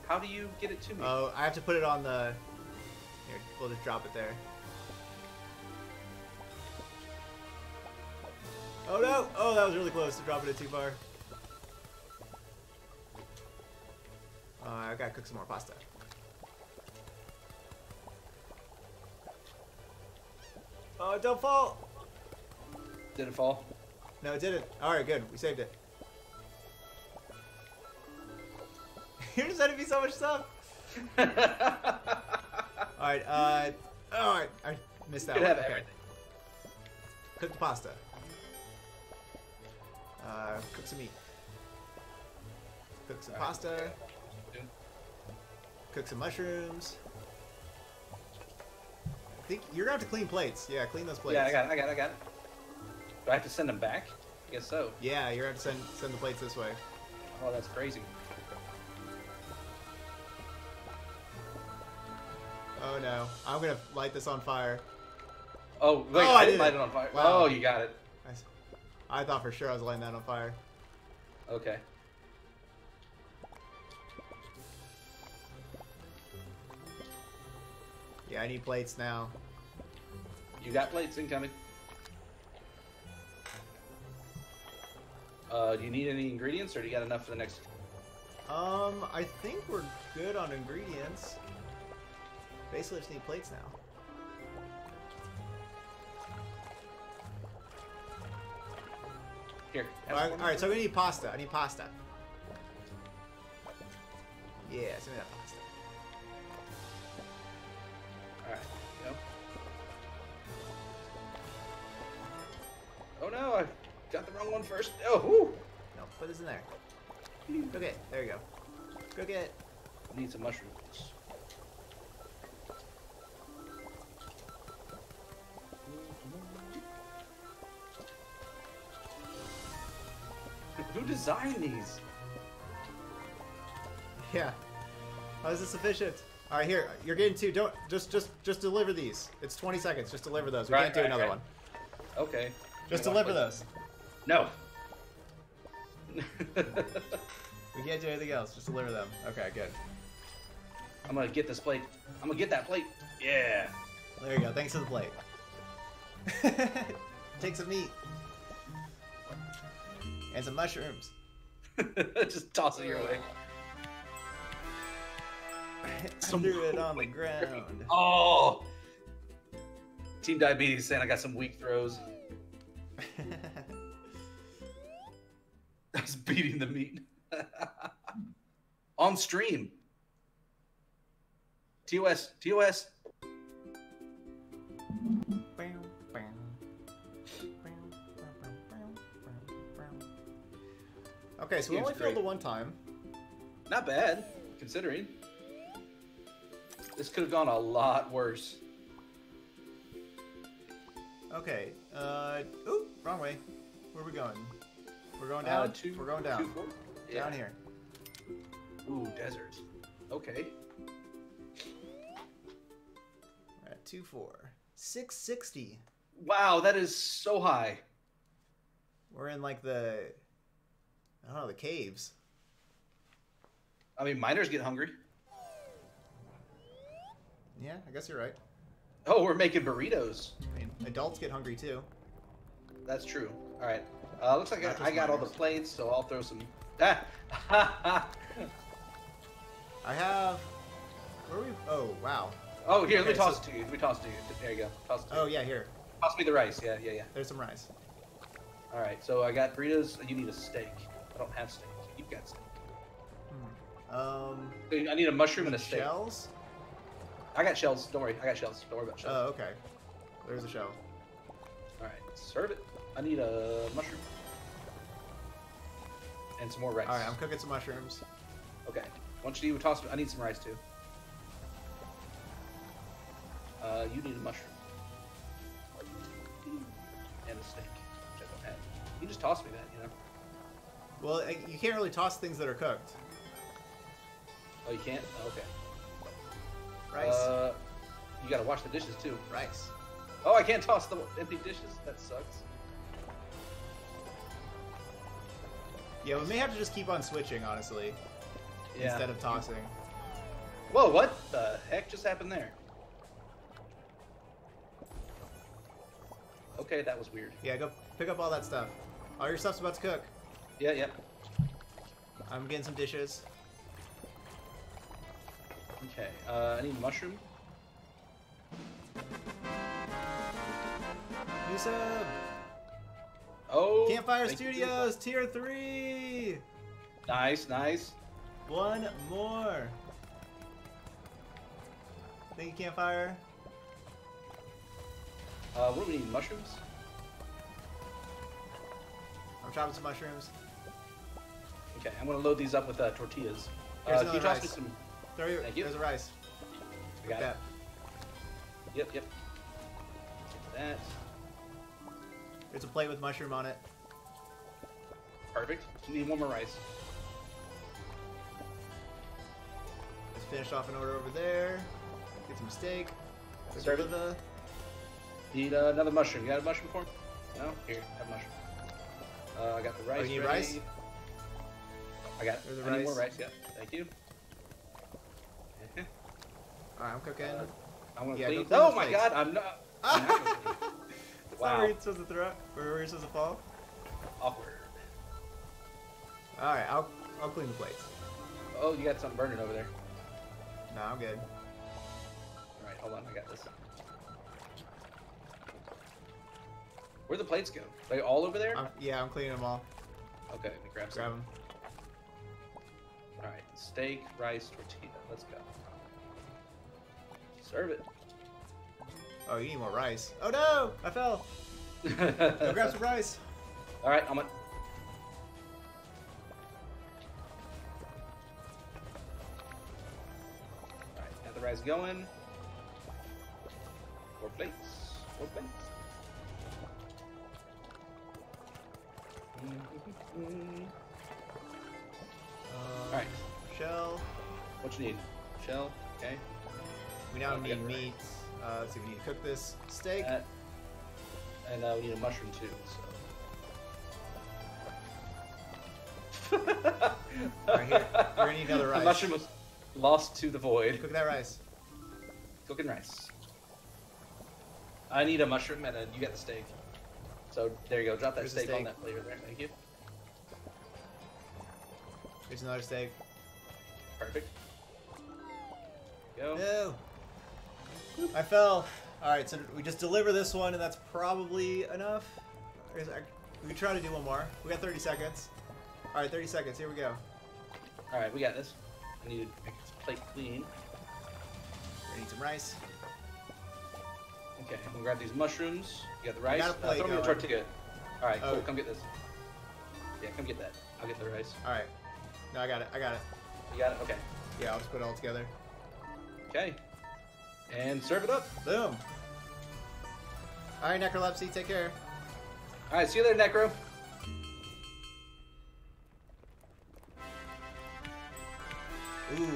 How do you get it to me? Oh, I have to put it on the... Here, we'll just drop it there. Oh no! Oh, that was really close to dropping it too far. I've got to cook some more pasta. Oh, don't fall! Did it fall? No, it didn't. Alright, good. We saved it. You're just sending me so much stuff! Alright, alright, I missed that one. Have everything. Cook the pasta. Cook some meat. Cook some pasta. Cook some mushrooms. I think you're gonna have to clean plates. Yeah, clean those plates. Yeah, I got it. Do I have to send them back? I guess so. Yeah, you're gonna have to send the plates this way. Oh, that's crazy. Oh no, I'm gonna light this on fire. Oh, wait, oh, I didn't light it on fire. Wow. Oh, you got it. I thought for sure I was lighting that on fire. Okay. Yeah, I need plates now. You got plates incoming. Do you need any ingredients, or do you got enough for the next? I think we're good on ingredients. Basically, I just need plates now. Here. Alright, so we need pasta. I need pasta. Yeah, send me that pasta. Alright, go. Oh no, I got the wrong one first. Oh, whoo! No, put this in there. Cook it. There you go. Cook it. I need some mushrooms. Who designed these? Yeah. How is this sufficient? All right, here. You're getting 2. Don't just deliver these. It's 20 seconds. Just deliver those. We can't do another one. Okay. Just deliver those. No. We can't do anything else. Just deliver them. Okay, good. I'm gonna get this plate. I'm gonna get that plate. Yeah. There you go. Thanks for the plate. Take some meat. And some mushrooms. Just toss it your way. Some threw it on the ground. Oh! Team Diabetes saying I got some weak throws. I was beating the meat. On stream. TOS. Okay, so we only failed the one time. Not bad, considering. This could have gone a lot worse. Okay. Ooh, wrong way. Where are we going? We're going down. We're going down. Yeah. Down here. Ooh, deserts. Okay. We're at 2-4. 660. Wow, that is so high. We're in like the... I don't know, the caves. I mean, miners get hungry. Yeah, I guess you're right. Oh, we're making burritos. I mean, adults get hungry too. That's true. All right. Looks like I got all the plates, so I'll throw some. Ah! I have. Where are we? Oh, wow. Oh, here, okay, let me toss it to you. Let me toss it to you. There you go. Toss it to you. Yeah, here. Toss me the rice. Yeah. There's some rice. All right. So I got burritos. You need a steak. I don't have steak. You've got steak. I need a mushroom and a steak. Shells? I got shells. Don't worry. I got shells. Don't worry about shells. Oh, okay. There's a shell. All right. Serve it. I need a mushroom. And some more rice. All right. I'm cooking some mushrooms. Okay. Once you toss them, I need some rice, too. You need a mushroom. And a steak, which I don't have. You can just toss me that, you know? Well, you can't really toss things that are cooked. Oh, you can't? Oh, okay. Rice. You gotta wash the dishes, too. Rice. Oh, I can't toss the empty dishes? That sucks. Yeah, we may have to just keep on switching, honestly. Yeah. Instead of tossing. Whoa, what the heck just happened there? Okay, that was weird. Yeah, go pick up all that stuff. All your stuff's about to cook. Yeah, yeah. I'm getting some dishes. Okay, I need mushroom. New sub! Oh! Campfire Studios, tier 3! Nice, nice. One more! Thank you, Campfire. What do we need? Mushrooms? I'm chopping some mushrooms. Okay, I'm gonna load these up with tortillas. Can you toss me some? Thank you. There's a rice. I got that. Yep, yep. Get to that. There's a plate with mushroom on it. Perfect. You need one more rice. Let's finish off an order over there. Get some steak. Start with the. Need another mushroom. You got a mushroom for me? No? Here, have a mushroom. I got the rice. You need rice? I got it. I need more rice, yeah. Thank you. Alright, I'm cooking. I'm gonna clean. Oh my god, I'm not. I'm not cooking. That's wow. Not where you're supposed to throw. Where you're supposed to fall? Awkward. Alright, I'll clean the plates. Oh, you got something burning over there. No, I'm good. Alright, hold on, I got this. Where'd the plates go? Are they all over there? Yeah, I'm cleaning them all. Okay, let me grab some. Grab them. Alright, steak, rice, tortilla. Let's go. Serve it. Oh, you need more rice. Oh no! I fell! Go grab some rice! Alright, I'm on. Alright, got the rice going. More plates. More plates. Alright. Shell. What you need? Shell. Okay. We now need meat. Let's see, we need to cook this steak. And we need a mushroom too, so. Alright, here. We're gonna need another rice. The mushroom was lost to the void. Cook that rice. Cooking rice. I need a mushroom and you get the steak. So there you go, drop that steak on that flavor there, thank you. Here's another steak. Perfect. There you go. No. I fell. Alright, so we just deliver this one and that's probably enough. We can try to do one more. We got 30 seconds. Alright, 30 seconds, here we go. Alright, we got this. I need to make this plate clean. I need some rice. Okay, I'm gonna grab these mushrooms. You got the rice. Throw me a tortilla. All right, cool. Come get this. Yeah, come get that. I'll get the rice. All right. No, I got it. I got it. You got it. Okay. Yeah, I'll just put it all together. Okay. And serve it up. Boom. All right, Necrolepsy. Take care. All right. See you later, Necro. Ooh.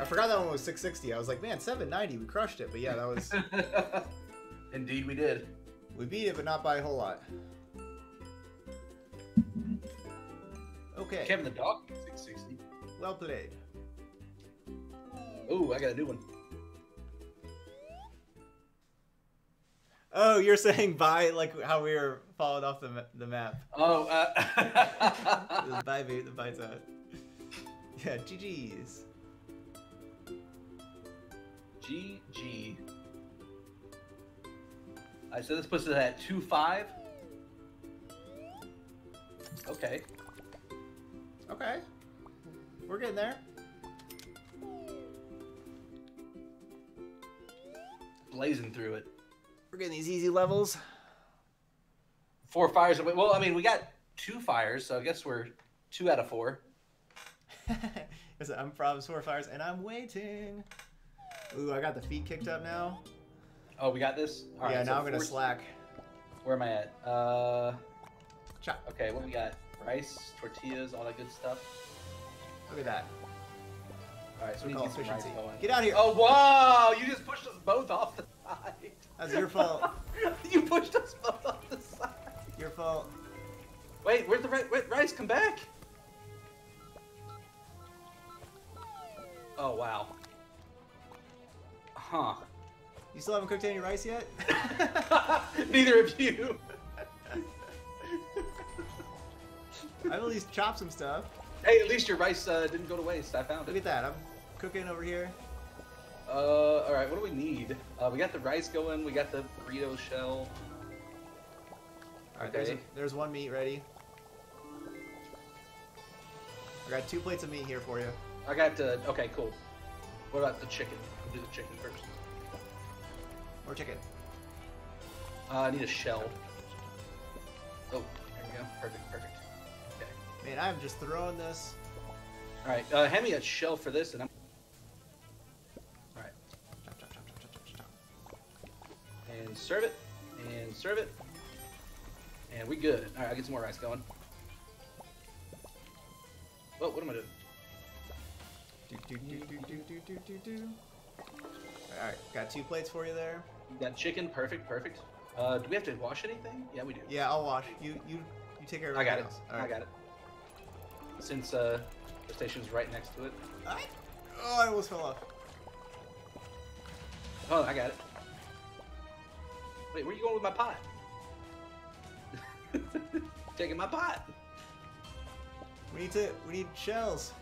I forgot that one was 660. I was like, man, 790. We crushed it. But yeah, that was. Indeed, we did. We beat it, but not by a whole lot. Okay. Kevin the dog, 660. Well played. Oh, I got a new one. Oh, you're saying bye, like how we were falling off the map. Oh. Bye, babe. The bye's out. Yeah, GGs. GG. Alright, so this puts it at 2-5. Okay. Okay. We're getting there. Blazing through it. We're getting these easy levels. 4 fires away. Well, I mean, we got 2 fires, so I guess we're 2 out of 4. I'm probably 4 fires, and I'm waiting. Ooh, I got the feet kicked up now. Oh, we got this? All right, yeah, now so I'm going to slack. Where am I at? Chop. Okay, what we got? Rice, tortillas, all that good stuff. Look at that. All right, so we need some rice going. Get out of here. Oh, wow! You just pushed us both off the side. That's your fault. You pushed us both off the side. Your fault. Wait, where's the rice? Come back. Oh, wow. Huh. You still haven't cooked any rice yet? Neither of you. I've at least chopped some stuff. Hey, at least your rice didn't go to waste. I found it. Look at that. I'm cooking over here. All right. What do we need? We got the rice going. We got the burrito shell. All right. Okay. There's one meat ready. I got 2 plates of meat here for you. I got the... Okay, cool. What about the chicken? We'll do the chicken first. More chicken. I need a shell. Oh, there we go. Perfect, perfect. Man, I'm just throwing this. All right, hand me a shell for this, and I'm. All right. Chop, chop, chop, chop, chop, chop, chop. And serve it, and serve it, and we good. All right, I get some more rice going. Whoa, what am I doing? Do do do do do do do do do. All right, got 2 plates for you there. You got chicken, perfect, perfect. Do we have to wash anything? Yeah, we do. Yeah, I'll wash. You take care of everything else. I got it. All right. I got it. Since the station's right next to it. Oh, I almost fell off. Oh, I got it. Wait, where are you going with my pot? Taking my pot. We need shells.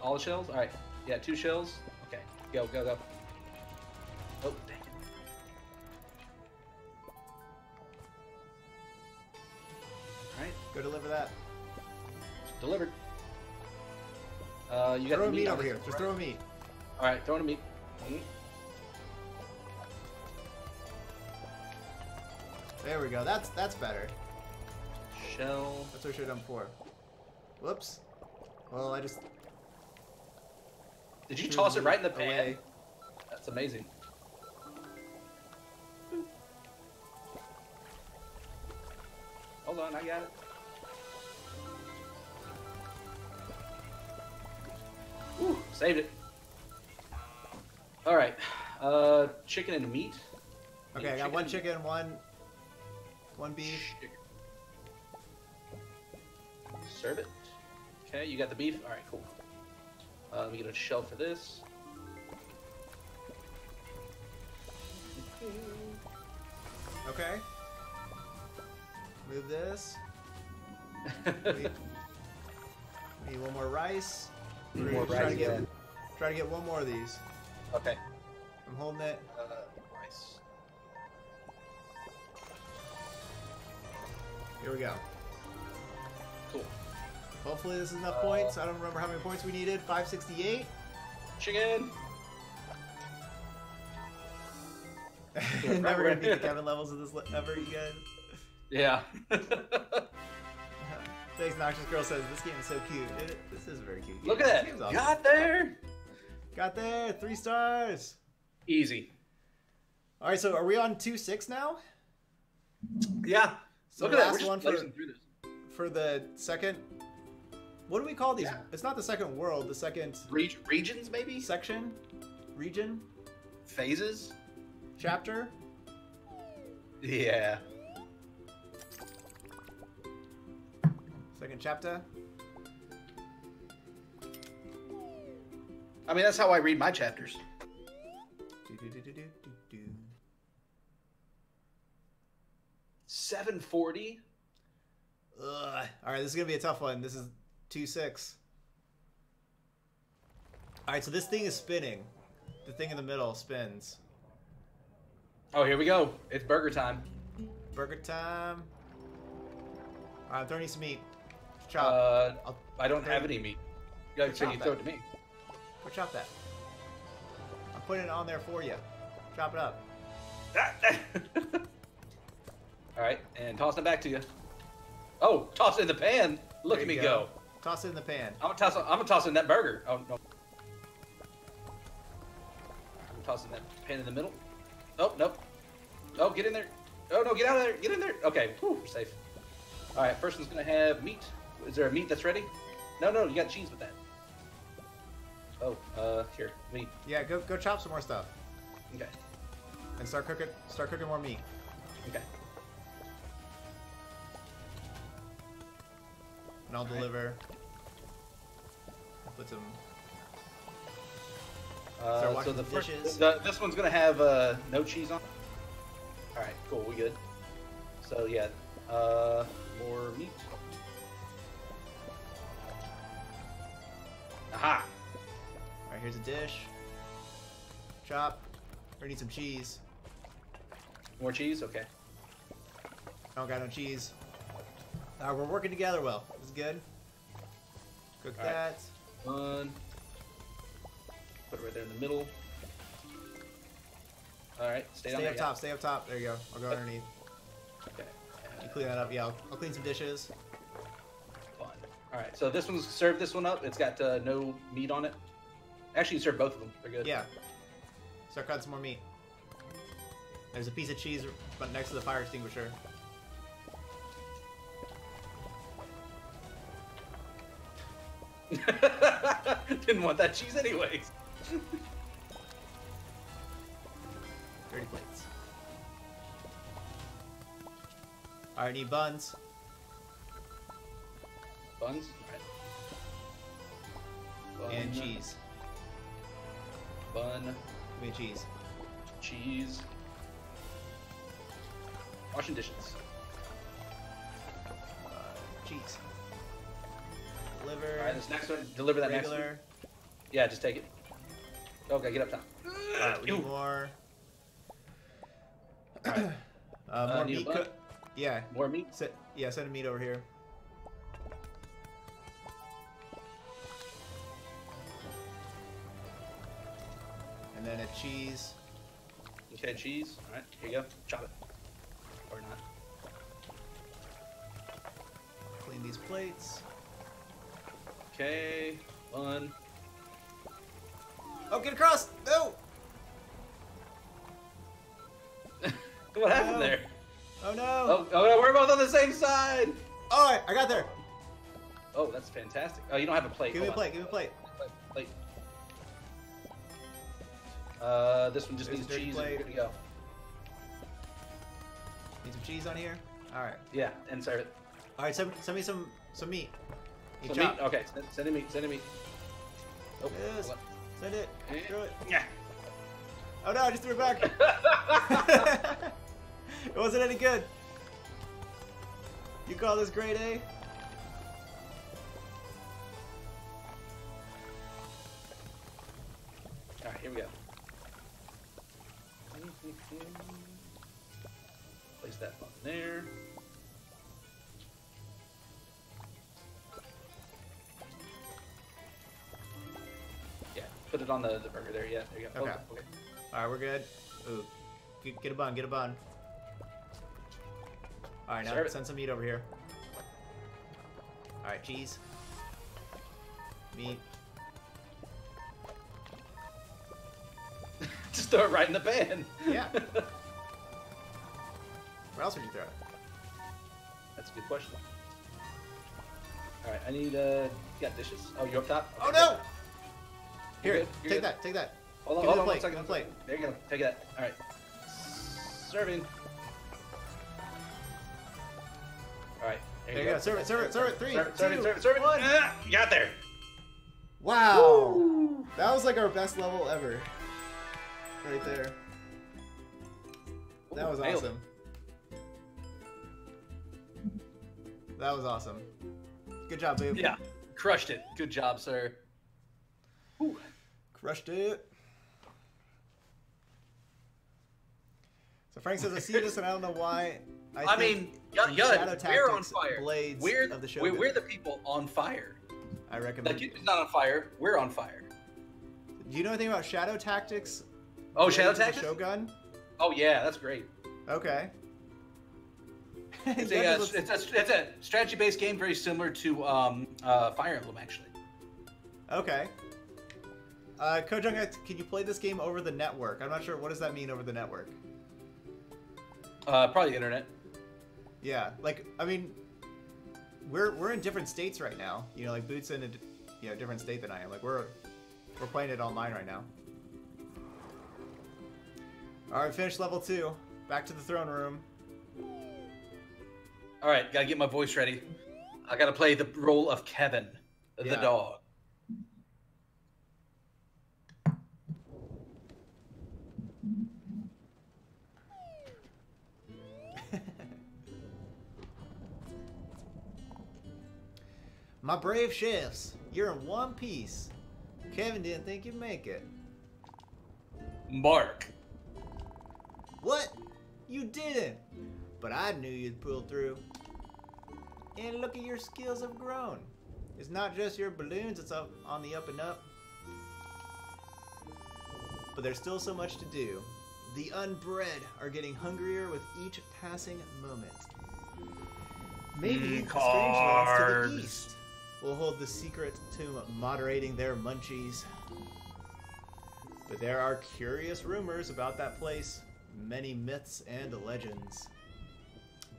All the shells? All right. Yeah, 2 shells. Okay, go, go, go. Oh, dang it. All right, go deliver that. Delivered. You got meat over here. Just throw a meat. All right, throwing a meat. There we go. That's better. Shell. That's what I should have done before. Whoops. Well, I just. Did you toss it right in the pan? Away. That's amazing. Hold on, I got it. Whew, saved it. All right, chicken and meat. Okay, I got 1 chicken, one beef. Serve it. Okay, you got the beef. All right, cool. Let me get a shell for this. Okay. Move this. We need 1 more rice. More rice, try to get 1 more of these. Okay. I'm holding it. Rice. Here we go. Cool. Hopefully this is enough points. I don't remember how many points we needed. 568. Chicken. Never gonna beat the Kevin levels of this ever again. Yeah. Thanks, Noxious Girl says, this game is so cute. This is a very cute game. Look at that. Awesome. Got there. Got there. 3 stars. Easy. All right, so are we on 2-6 now? Yeah. So look at that. We're just blazing through this. For the second... What do we call these? Yeah. It's not the second world. The second... Regions, maybe? Section? Region? Phases? Chapter? Yeah. Second chapter. I mean, that's how I read my chapters. Do, do, do, do, do, do. 740. Ugh. All right, this is gonna be a tough one. This is 2-6. All right, so this thing is spinning. The thing in the middle spins. Oh, here we go. It's burger time. Burger time. All right, I'm throwing you some meat. Chop. I don't have any meat. You gotta say you throw it to me. Or chop that. I'm putting it on there for you. Chop it up. All right, and toss it back to you. Oh, toss it in the pan. Look at me go. Toss it in the pan. I'm gonna toss it in that burger. Oh no. I'm tossing that pan in the middle. Oh nope. Oh, get in there. Oh, no, get out of there. Get in there. Okay, whew, we're safe. All right, first one's going to have meat. Is there a meat that's ready? No, no, you got cheese with that. Oh, here, meat. Yeah, go chop some more stuff. Okay. And start cooking more meat. Okay. And I'll deliver. I'll put some... so the first, this one's gonna have no cheese on. All right, cool, we good. So yeah, more meat. Aha! All right, here's a dish. Chop. We need some cheese. More cheese? Okay. I don't got no cheese. All right, we're working together well. This is good. Cook all that. Right. One. Put it right there in the middle. Alright, stay up top. There you go. I'll go underneath. Okay. You clean that up. Yeah, I'll clean some dishes. Fun. Alright, so this one's served this one up. It's got no meat on it. Actually, you serve both of them. They're good. Yeah. Start cutting some more meat. There's a piece of cheese next to the fire extinguisher. Didn't want that cheese anyways. Dirty plates. Alright, I need buns. Buns? Alright. Bun. And cheese. Bun. Give me cheese. Cheese. Washing dishes. Cheese. Deliver. Alright, this next one. Deliver that regular. Next one. Yeah, just take it. Okay, get up top. Alright, we need more. Alright. More meat. Yeah. More meat? Yeah, send the meat over here. And then a cheese. Okay, cheese. Alright, here you go. Chop it. Or not. Clean these plates. Okay, one. Oh, get across! No! What happened there? Oh no! Oh no, we're both on the same side! Oh, I got there! Oh, that's fantastic. Oh, you don't have a plate. Give me a plate. This one just needs cheese. Good to go. Need some cheese on here? Alright. Yeah, and serve it. Alright, send me some meat. Some meat? Okay, send me meat. Oh, yes. Send it. Throw it. Yeah. Oh no, I just threw it back. It wasn't any good. You call this grade A? Alright, here we go. Place that on there. Put it on the burger there, yeah. There you go. Okay. Oh, okay. Alright, we're good. Ooh. Get a bun. Alright, now send some meat over here. Alright, cheese. Meat. Just throw it right in the pan. Yeah. Where else would you throw it? That's a good question. Alright, I need, you got dishes? Oh, you're up top? Okay, oh no! Here, take that. Hold on, give me the plate. There you go. Take that. All right. Serving. All right. There you go. Serve it. Three, two, one. You got there. Wow. Woo. That was like our best level ever. Right there. That was awesome. That was awesome. Good job, Boob. Yeah. Crushed it. Good job, sir. Ooh. Crushed it. So Frank says, I see this and I don't know why. I mean, Shadow Tactics: Blades of the Shogun. We're the people on fire. I recommend it. It's not on fire. We're on fire. Do you know anything about Shadow Tactics? Oh, Shadow Tactics? Shogun? Oh, yeah. That's great. Okay. it's a strategy-based game very similar to Fire Emblem, actually. Okay. Kojunga, can you play this game over the network? I'm not sure. What does that mean, over the network? Probably internet. Yeah, like, I mean, we're in different states right now. You know, like, Boot's in a different state than I am. Like, we're playing it online right now. All right, finished level 2. Back to the throne room. All right, gotta get my voice ready. I gotta play the role of Kevin, the dog. My brave chefs, you're in one piece. Kevin didn't think you'd make it. Mark. What? You didn't. But I knew you'd pull through. And look at your skills have grown. It's not just your balloons, it's up on the up and up. But there's still so much to do. The unbred are getting hungrier with each passing moment. Maybe the strange lands to the east will hold the secret to moderating their munchies. But there are curious rumors about that place, many myths and legends.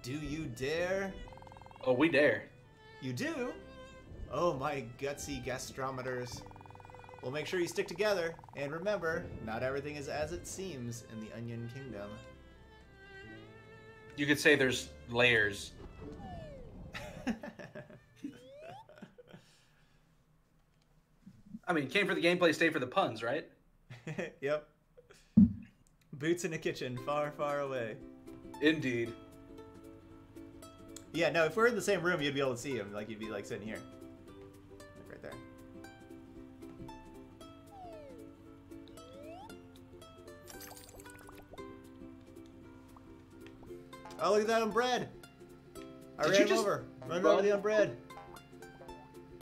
Do you dare? Oh, we dare. You do? Oh, my gutsy gastrometers. Well, make sure you stick together, and remember, not everything is as it seems in the Onion Kingdom. You could say there's layers. I mean, came for the gameplay, stayed for the puns, right? Yep. Boots in the kitchen, far, far away. Indeed. Yeah, no, if we're in the same room, you'd be able to see him. Like, you'd be, like, sitting here. Like, right there. Oh, look at that unbred! I ran him over. Run him over, the unbred.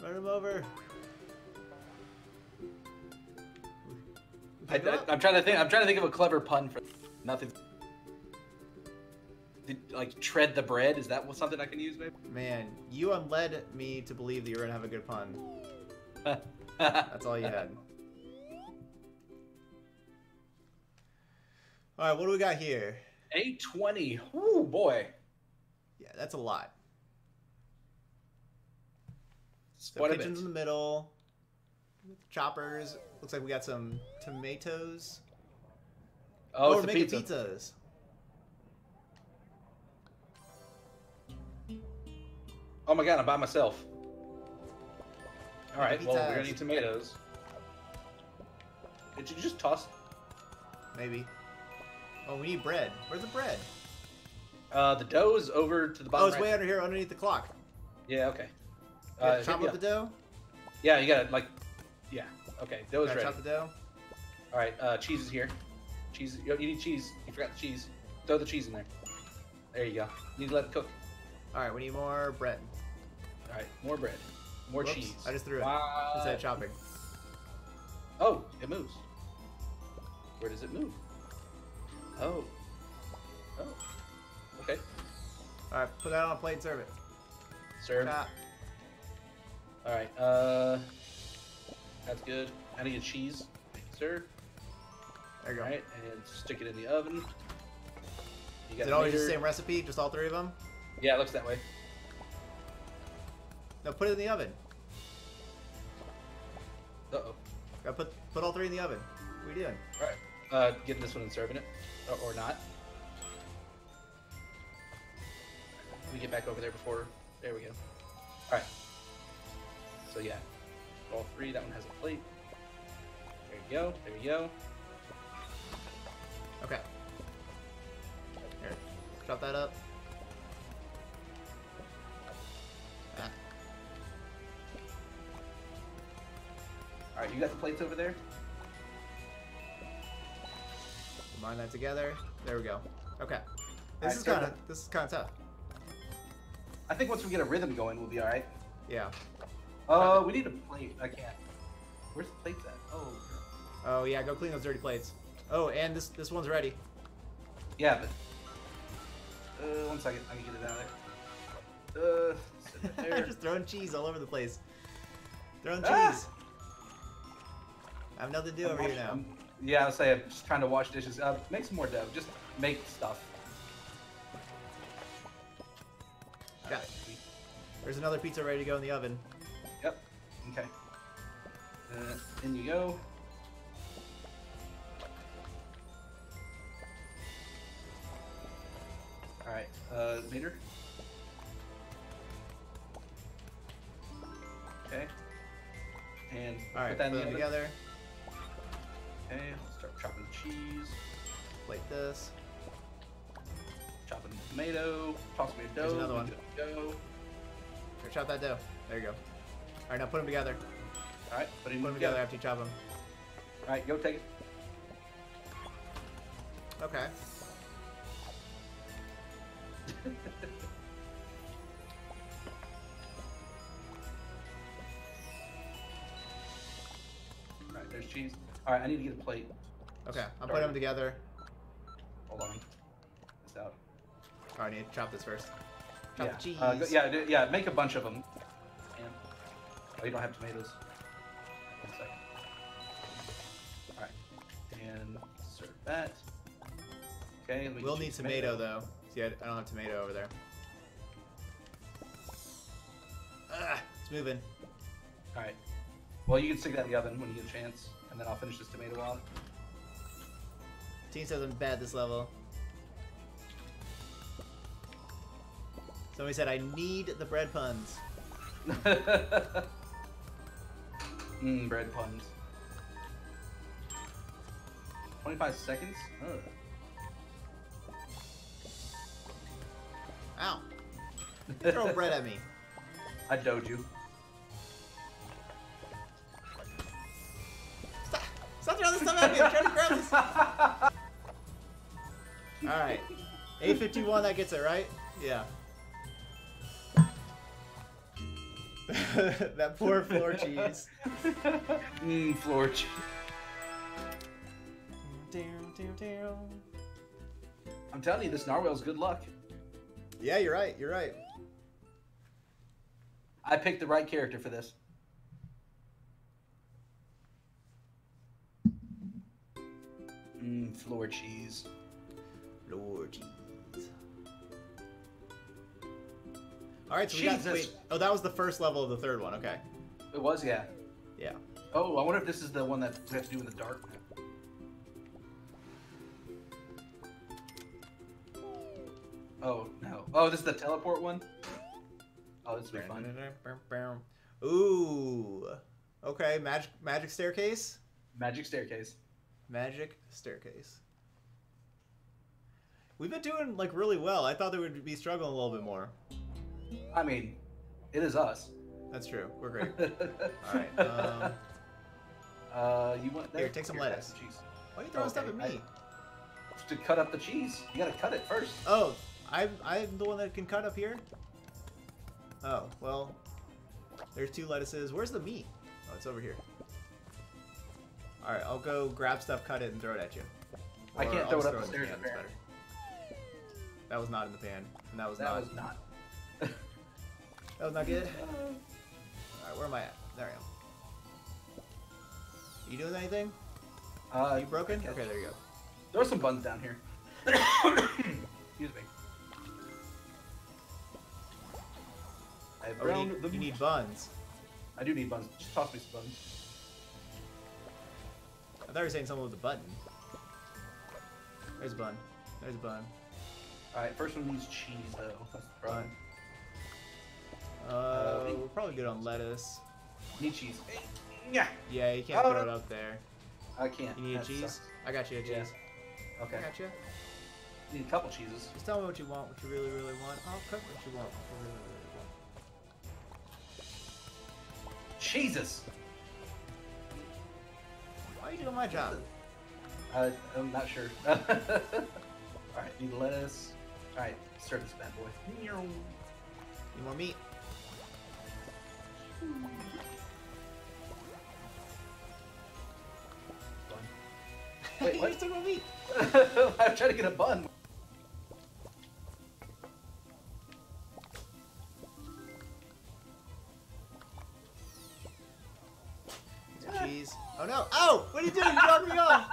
Run him over. I'm trying to think. I'm trying to think of a clever pun for nothing. Like, tread the bread? Is that something I can use, maybe? Man, you led me to believe that you were gonna have a good pun. That's all you had. All right, what do we got here? 820. Ooh, boy. Yeah, that's a lot. So kitchen's in the middle. Choppers. Looks like we got some tomatoes. Oh, it's we're making pizzas. Oh my god, I'm by myself. Alright, well, we're gonna need tomatoes. Did you just toss? Maybe. Oh, we need bread. Where's the bread? The dough is over to the bottom. Oh, it's way under here, underneath the clock. Yeah, okay. Chop up the dough? Yeah, you gotta, like, yeah. Okay, dough is ready. Chop the dough? Alright, cheese is here. Cheese. You need cheese. You forgot the cheese. Throw the cheese in there. There you go. You need to let it cook. Alright, we need more bread. Alright, more bread. More Whoops, cheese. I just threw it. Instead of chopping. Oh, it moves. Where does it move? Oh. Oh. Okay. Alright, put that on a plate and serve it. Serve. Alright, that's good. I need a cheese. Serve. There you go. Alright, and stick it in the oven. You got Is it always the same recipe? Just all three of them? Yeah, it looks that way. No, put it in the oven. Uh-oh. Gotta put all three in the oven. What are you doing? Alright. Getting this one and serving it. Or not. Let me get back over there before... There we go. Alright. So, yeah. All three. That one has a plate. There you go. There you go. Okay. Here. Chop that up. Alright, you got the plates over there? Combine that together. There we go. Okay. This is kinda tough. I think once we get a rhythm going, we'll be alright. Yeah. Oh, we need a plate. I can't. Where's the plates at? Oh. Oh yeah, go clean those dirty plates. Oh, and this one's ready. Yeah, but... 1 second, I can get it out of there. There. Just throwing cheese all over the place. Throwing cheese! I have nothing to do over here now. Yeah, I was saying, I'm just trying to wash dishes. Make some more dough. Just make stuff. Got it. There's another pizza ready to go in the oven. Yep. Okay. In you go. Alright, Vader. Okay. And put that in the oven. Together. Okay, I'll start chopping the cheese. Like this. Chopping the tomato. Toss me a dough. There's another one. Dough. Here, chop that dough. There you go. Alright, now put them together. Alright, put them together after you chop them. Alright, go take it. Okay. Alright, there's cheese. Alright, I need to get a plate. Okay, I'll put them together. Hold on. This out. Alright, I need to chop this first. Chop the cheese. Yeah, make a bunch of them. And... oh, you don't have tomatoes. One second. Alright. And serve that. Okay, let me need tomato, though. See, I don't have tomato over there. Ugh, it's moving. Alright. Well, you can stick that in the oven when you get a chance, and then I'll finish this tomato out. Team says I'm bad this level. Somebody said, I need the bread puns. Mmm, bread puns. 25 seconds? Ugh. Ow! You throw bread at me. I doed you. Stop! Stop throwing this stuff at me! I'm trying to grab this! Alright. 851, that gets it, right? Yeah. That poor floor cheese. Mmm, floor cheese. I'm telling you, this narwhal's good luck. Yeah, you're right. You're right. I picked the right character for this. Mmm, floor cheese. Floor cheese. All right, so Jesus. We got... wait, oh, that was the first level of the third one. Okay. It was, yeah. Yeah. Oh, I wonder if this is the one that we have to do in the dark. Oh, no. Oh, this is the teleport one? Oh, this will be fun. Ooh. Okay, magic staircase? Magic staircase. Magic staircase. We've been doing, like, really well. I thought they would be struggling a little bit more. I mean, it is us. That's true. We're great. All right. You want that? Here, take some lettuce. Why are you throwing stuff at me? To cut up the cheese. You gotta cut it first. Oh. I'm the one that can cut up here? Oh, well, there's two lettuces. Where's the meat? Oh, it's over here. Alright, I'll go grab stuff, cut it, and throw it at you. Or I can't throw it up the stairs. That was not in the pan. And that was not. That was not good? Alright, where am I at? There I am. You doing anything? You broken? Okay, there you go. Throw some buns down here. Excuse me. You need buns. I do need buns. Just toss me some buns. I thought you were saying something with a button. There's a bun. There's a bun. Alright, first one needs cheese, though. That's the bun. We're probably good on lettuce. Need cheese. Yeah. Yeah, you can't throw it up there. I can't. You need a cheese? Sucks. I got you a cheese. Yeah. Okay. I got you. Need a couple cheeses. Just tell me what you want, what you really, really want. I'll cook what you want. Jesus! Why are you doing my job? I'm not sure. Alright, need lettuce. Alright, serve this bad boy. Need more meat? Fun. Wait, why are you still more meat? I'm trying to get a bun. Oh no! Oh! What are you doing? You knocked me off!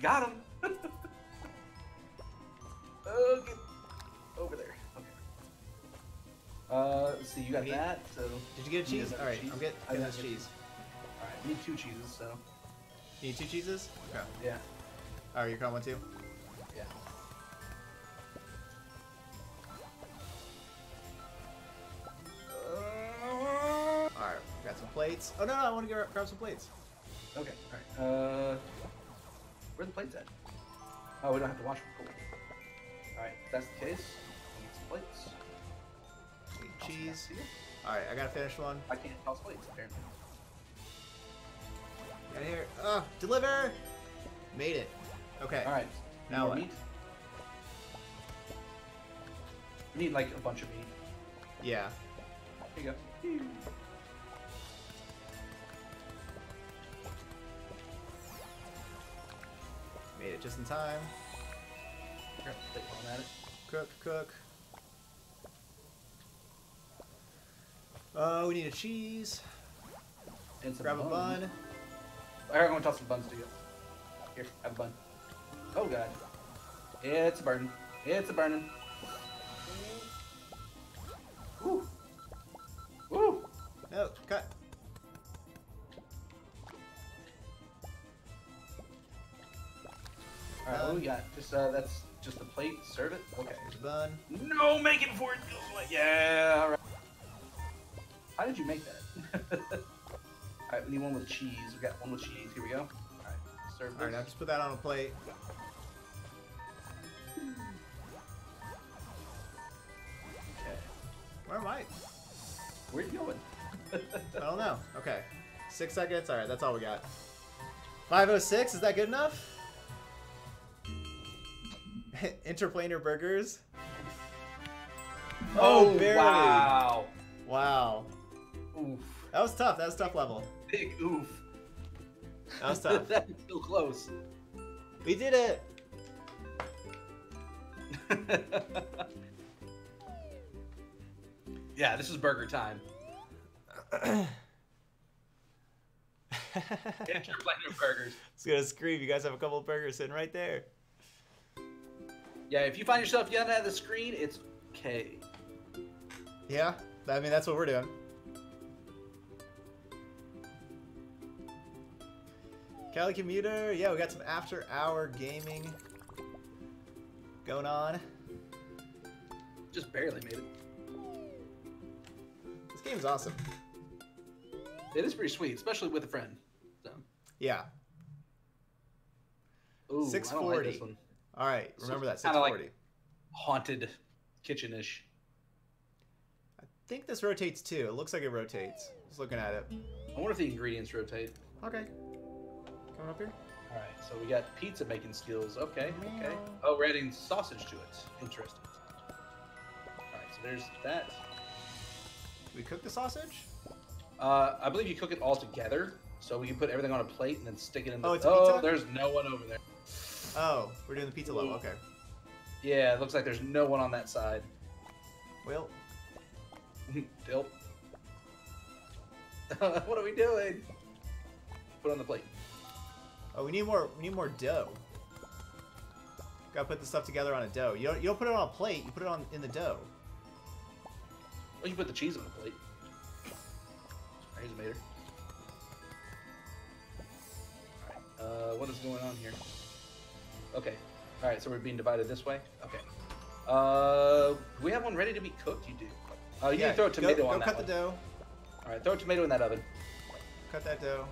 Got him. Okay. Over there. Okay. See, you got that. So did you get a cheese? All right, I'm getting this cheese. All right, need two cheeses. So you need two cheeses? Okay. Yeah. Oh, you caught one too? Yeah. All right, got some plates. Oh no, I want to grab some plates. Okay. All right. Where are the plates at? Oh, we don't have to wash them. Cool. Alright, if that's the case, I need some plates. Need cheese. Alright, I gotta finish one. I can't toss plates, apparently. Get out of here. Ugh, deliver! Made it. Okay. Alright, now what? Meat? We need, like, a bunch of meat. Yeah. There you go. Made it just in time. At it. Cook, cook. We need a cheese. And some grab bun. A bun. Alright, I'm gonna toss some buns to you. Here, have a bun. Oh god. It's a burning. It's a burning. Woo! Woo! No, cut. Alright, what do we got? Just, that's just the plate. Serve it. Okay. Here's a bun. No, make it before it goes away. Yeah, alright. How did you make that? Alright, we need one with cheese. We got one with cheese. Here we go. Alright, serve this. Alright, now just put that on a plate. Okay. Where am I? Where are you going? I don't know. Okay. 6 seconds. Alright, that's all we got. 506? Is that good enough? Interplanar burgers. Oh, barely. Wow. Wow. Oof. That was tough. That was a tough level. Big oof. That was tough. That was so close. We did it. Yeah, this is burger time. Interplanar burgers. It's gonna scream. You guys have a couple of burgers sitting right there. Yeah, if you find yourself yelling at the screen, it's okay. Yeah, I mean, that's what we're doing. Cali Commuter, yeah, we got some after-hour gaming going on. Just barely made it. This game's awesome. It is pretty sweet, especially with a friend. So. Yeah. Ooh, 640. I don't like this one. All right, remember that, 640. Like haunted kitchen-ish. I think this rotates, too. It looks like it rotates. Just looking at it. I wonder if the ingredients rotate. Okay. Coming up here. All right, so we got pizza making skills. Okay, okay. Oh, we're adding sausage to it. Interesting. All right, so there's that. Do we cook the sausage? I believe you cook it all together. So we can put everything on a plate and then stick it in the... Oh, it's pizza? There's no one over there. Oh, we're doing the pizza level, okay. Yeah, it looks like there's no one on that side. Well. Bill. What are we doing? Put on the plate. Oh, we need more dough. Gotta put the stuff together on a dough. You don't put it on a plate, you put it on in the dough. Well, you put the cheese on the plate. Here's a mater. Alright, what is going on here? Okay. All right. So we're being divided this way. Okay. We have one ready to be cooked. You do. Oh, you need to throw a tomato on that. Go cut the dough. All right. Throw a tomato in that oven. Cut that dough.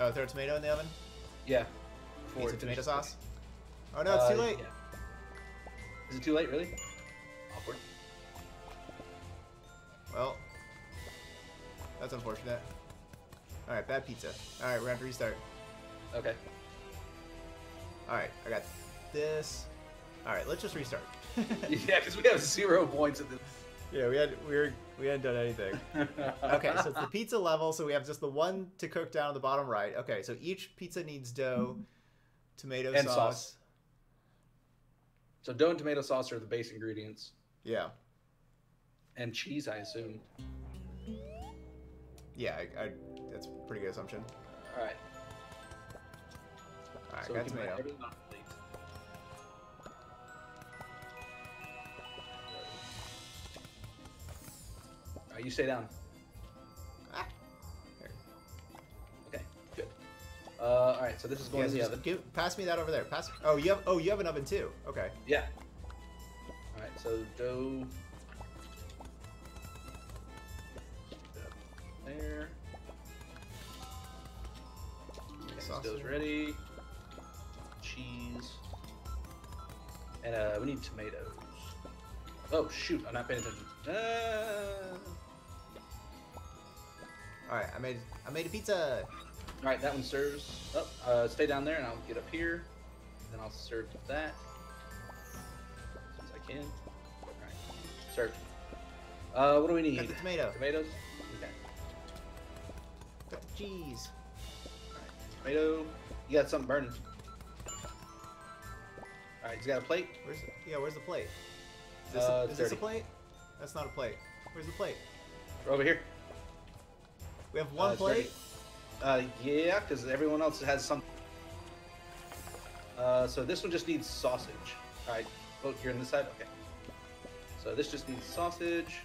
Oh, throw a tomato in the oven. Yeah. Need some tomato sauce. Oh no, it's too late. Yeah. Is it too late? Really? Awkward. Well, that's unfortunate. All right, bad pizza. All right, we're gonna have to restart. Okay. Alright, I got this. Alright, let's just restart. Yeah, because we have 0 points at this. Yeah, we hadn't done anything. Okay, so it's the pizza level, so we have just the one to cook down at the bottom right. Okay, so each pizza needs dough, tomato and sauce. So dough and tomato sauce are the base ingredients. Yeah. And cheese, I assume. Yeah, that's a pretty good assumption. Alright. Alright, so that's made up. Alright, you stay down. Ah. There. Okay, good. Alright, so this is going in the oven. Pass me that over there. Pass. Oh, you have an oven too. Okay. Yeah. Alright, so dough. There. Sauce dough's ready. Cheese. And we need tomatoes. Oh shoot! I'm not paying attention. All right, I made a pizza. All right, that one serves up. Stay down there, and I'll get up here. Then I'll serve that since I can. All right, serve. What do we need? Cut the tomato. Tomatoes. Okay. Cut the cheese. Tomato, you got something burning. All right, he's got a plate. Where's it? Yeah, where's the plate? Is this, is this a plate? That's not a plate. Where's the plate? We're over here. We have one plate. Yeah, because everyone else has something. So this one just needs sausage. All right, look here on this side. Okay. So this just needs sausage.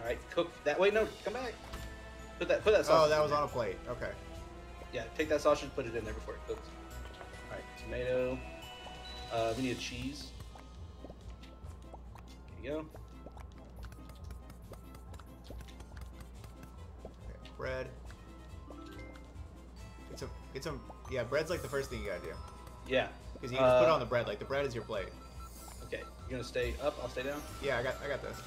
All right, cook that. Wait, no, come back. Put that sausage. Oh, that was on a plate. Okay. Yeah, take that sausage, put it in there before it cooks. All right, tomato. We need a cheese. There you go. Okay, bread. Yeah, bread's like the first thing you gotta do. Yeah. Because you can just put it on the bread. Like the bread is your plate. Okay, you're gonna stay up. I'll stay down. Yeah, I got this.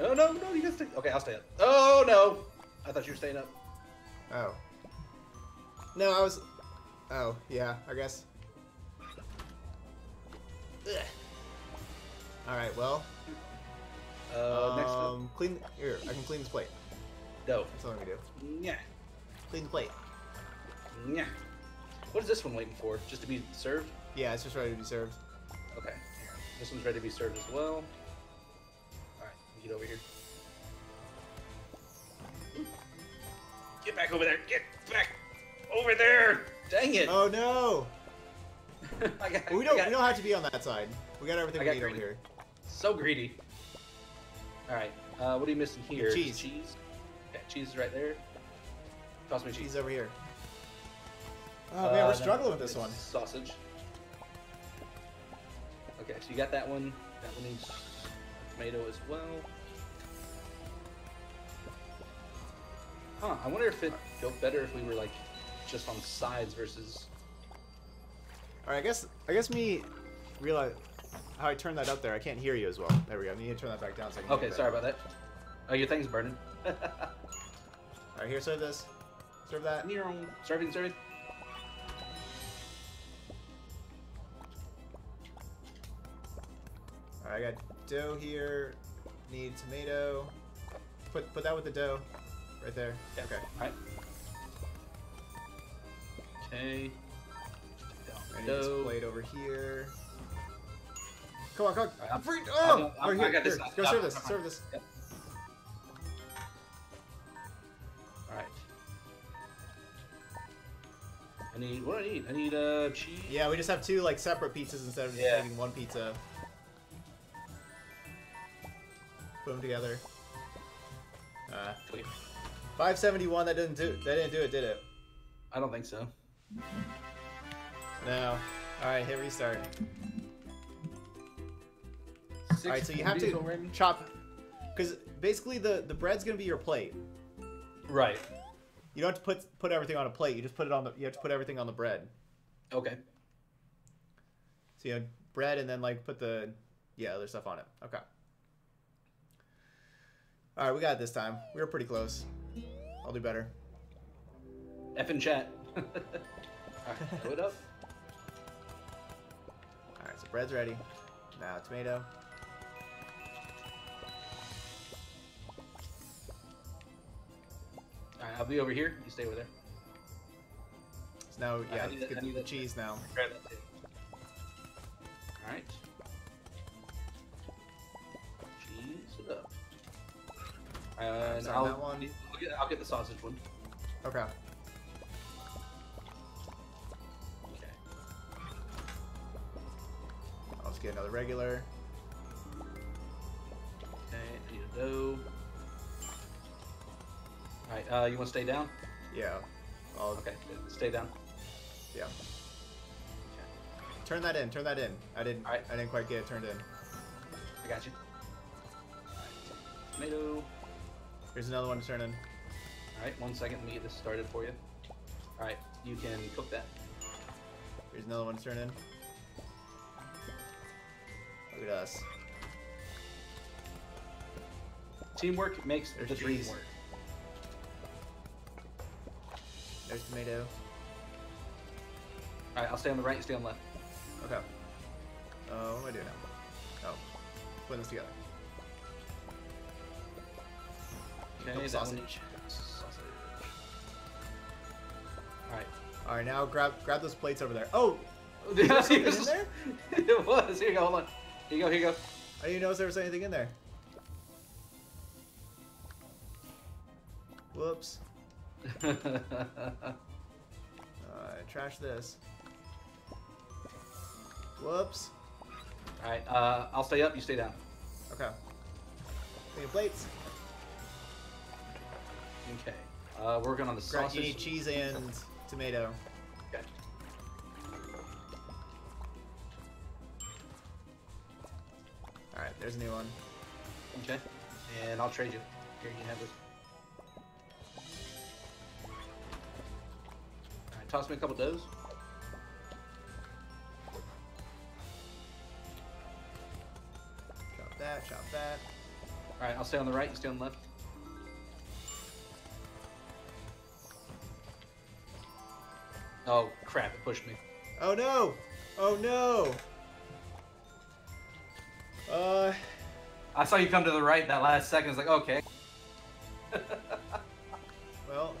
Oh no, no, you gotta stay. Okay, I'll stay up. Oh no, I thought you were staying up. Oh. No, I was. Oh, yeah, I guess. Ugh. All right, well. Next one. Clean here. I can clean this plate. No. That's all I'm gonna do. Yeah. Clean the plate. Yeah. What is this one waiting for? Just to be served? Yeah, it's just ready to be served. Okay. This one's ready to be served as well. All right, get over here. Get back over there. Get back. Over there! Dang it! Oh no! we don't have to be on that side. We got everything we need over here. So greedy. All right. What are you missing here? Cheese. Cheese. Yeah, cheese is right there. Toss me cheese. Cheese over here. Oh man, we're struggling with this one. Sausage. Okay, so you got that one. That one needs tomato as well. Huh? I wonder if it'd go better if we were like. Just on sides versus. All right, I guess me realize how I turned that up there. I can't hear you as well. There we go. I need to turn that back down. So I can okay, sorry about that. Oh, your thing's burning. All right, here, serve this, serve that. Serving. All right, I got dough here. Need tomato. Put that with the dough, right there. Yeah. Okay. All right. Okay. I need this plate over here. Come on, come on. I'm free. Oh! Over here. Here. Go serve this. Serve this. Yep. Alright. I need. What do I need? I need cheese. Yeah, we just have two like separate pizzas instead of just having one pizza. Put them together. 571. That didn't do. That didn't do it, did it? I don't think so. No. Alright, hit restart. Alright, so you have to chop. Because basically the bread's going to be your plate. Right. You don't have to put everything on a plate. You just put it on the. You have to put everything on the bread. Okay. So you have bread and then like put the other stuff on it. Okay. Alright, we got it this time. We were pretty close. I'll do better. F in chat. Alright, throw it up. Alright, so bread's ready. Now tomato. Alright, I'll be over here. You stay over there. So now, yeah, let's get the cheese now. Grab that too. Alright. Cheese it up. And I'll get the sausage one. Okay. get another regular. Okay, I need a dough. Alright, you want to stay down? Yeah. I'll... Okay, stay down. Yeah. Okay. Turn that in, turn that in. I didn't quite get it turned in. I got you. Alright. Tomato. Here's another one to turn in. Alright, 1 second, let me get this started for you. Alright, you can cook that. Here's another one to turn in. Look at us. Teamwork makes the dream work. There's tomato. Alright, I'll stay on the right, you stay on the left. Okay. What do I do now? Oh. Put this together. Okay, nope, sausage. Alright. Alright, now grab those plates over there. Oh! Was there something in there? It was. Here you go, hold on. Here you go, here you go. I didn't even notice there was anything in there. Whoops. Trash this. Whoops. Alright, I'll stay up, you stay down. Okay. Clean plates. Okay. Working on the sausage. You need cheese and tomato. Okay. Alright, there's a new one. Okay. And I'll trade you. Here, you can have this. Alright, toss me a couple doughs. Chop that, chop that. Alright, I'll stay on the right, you stay on the left. Oh crap, it pushed me. Oh no! Oh no! I saw you come to the right that last second, I was like, okay. Well.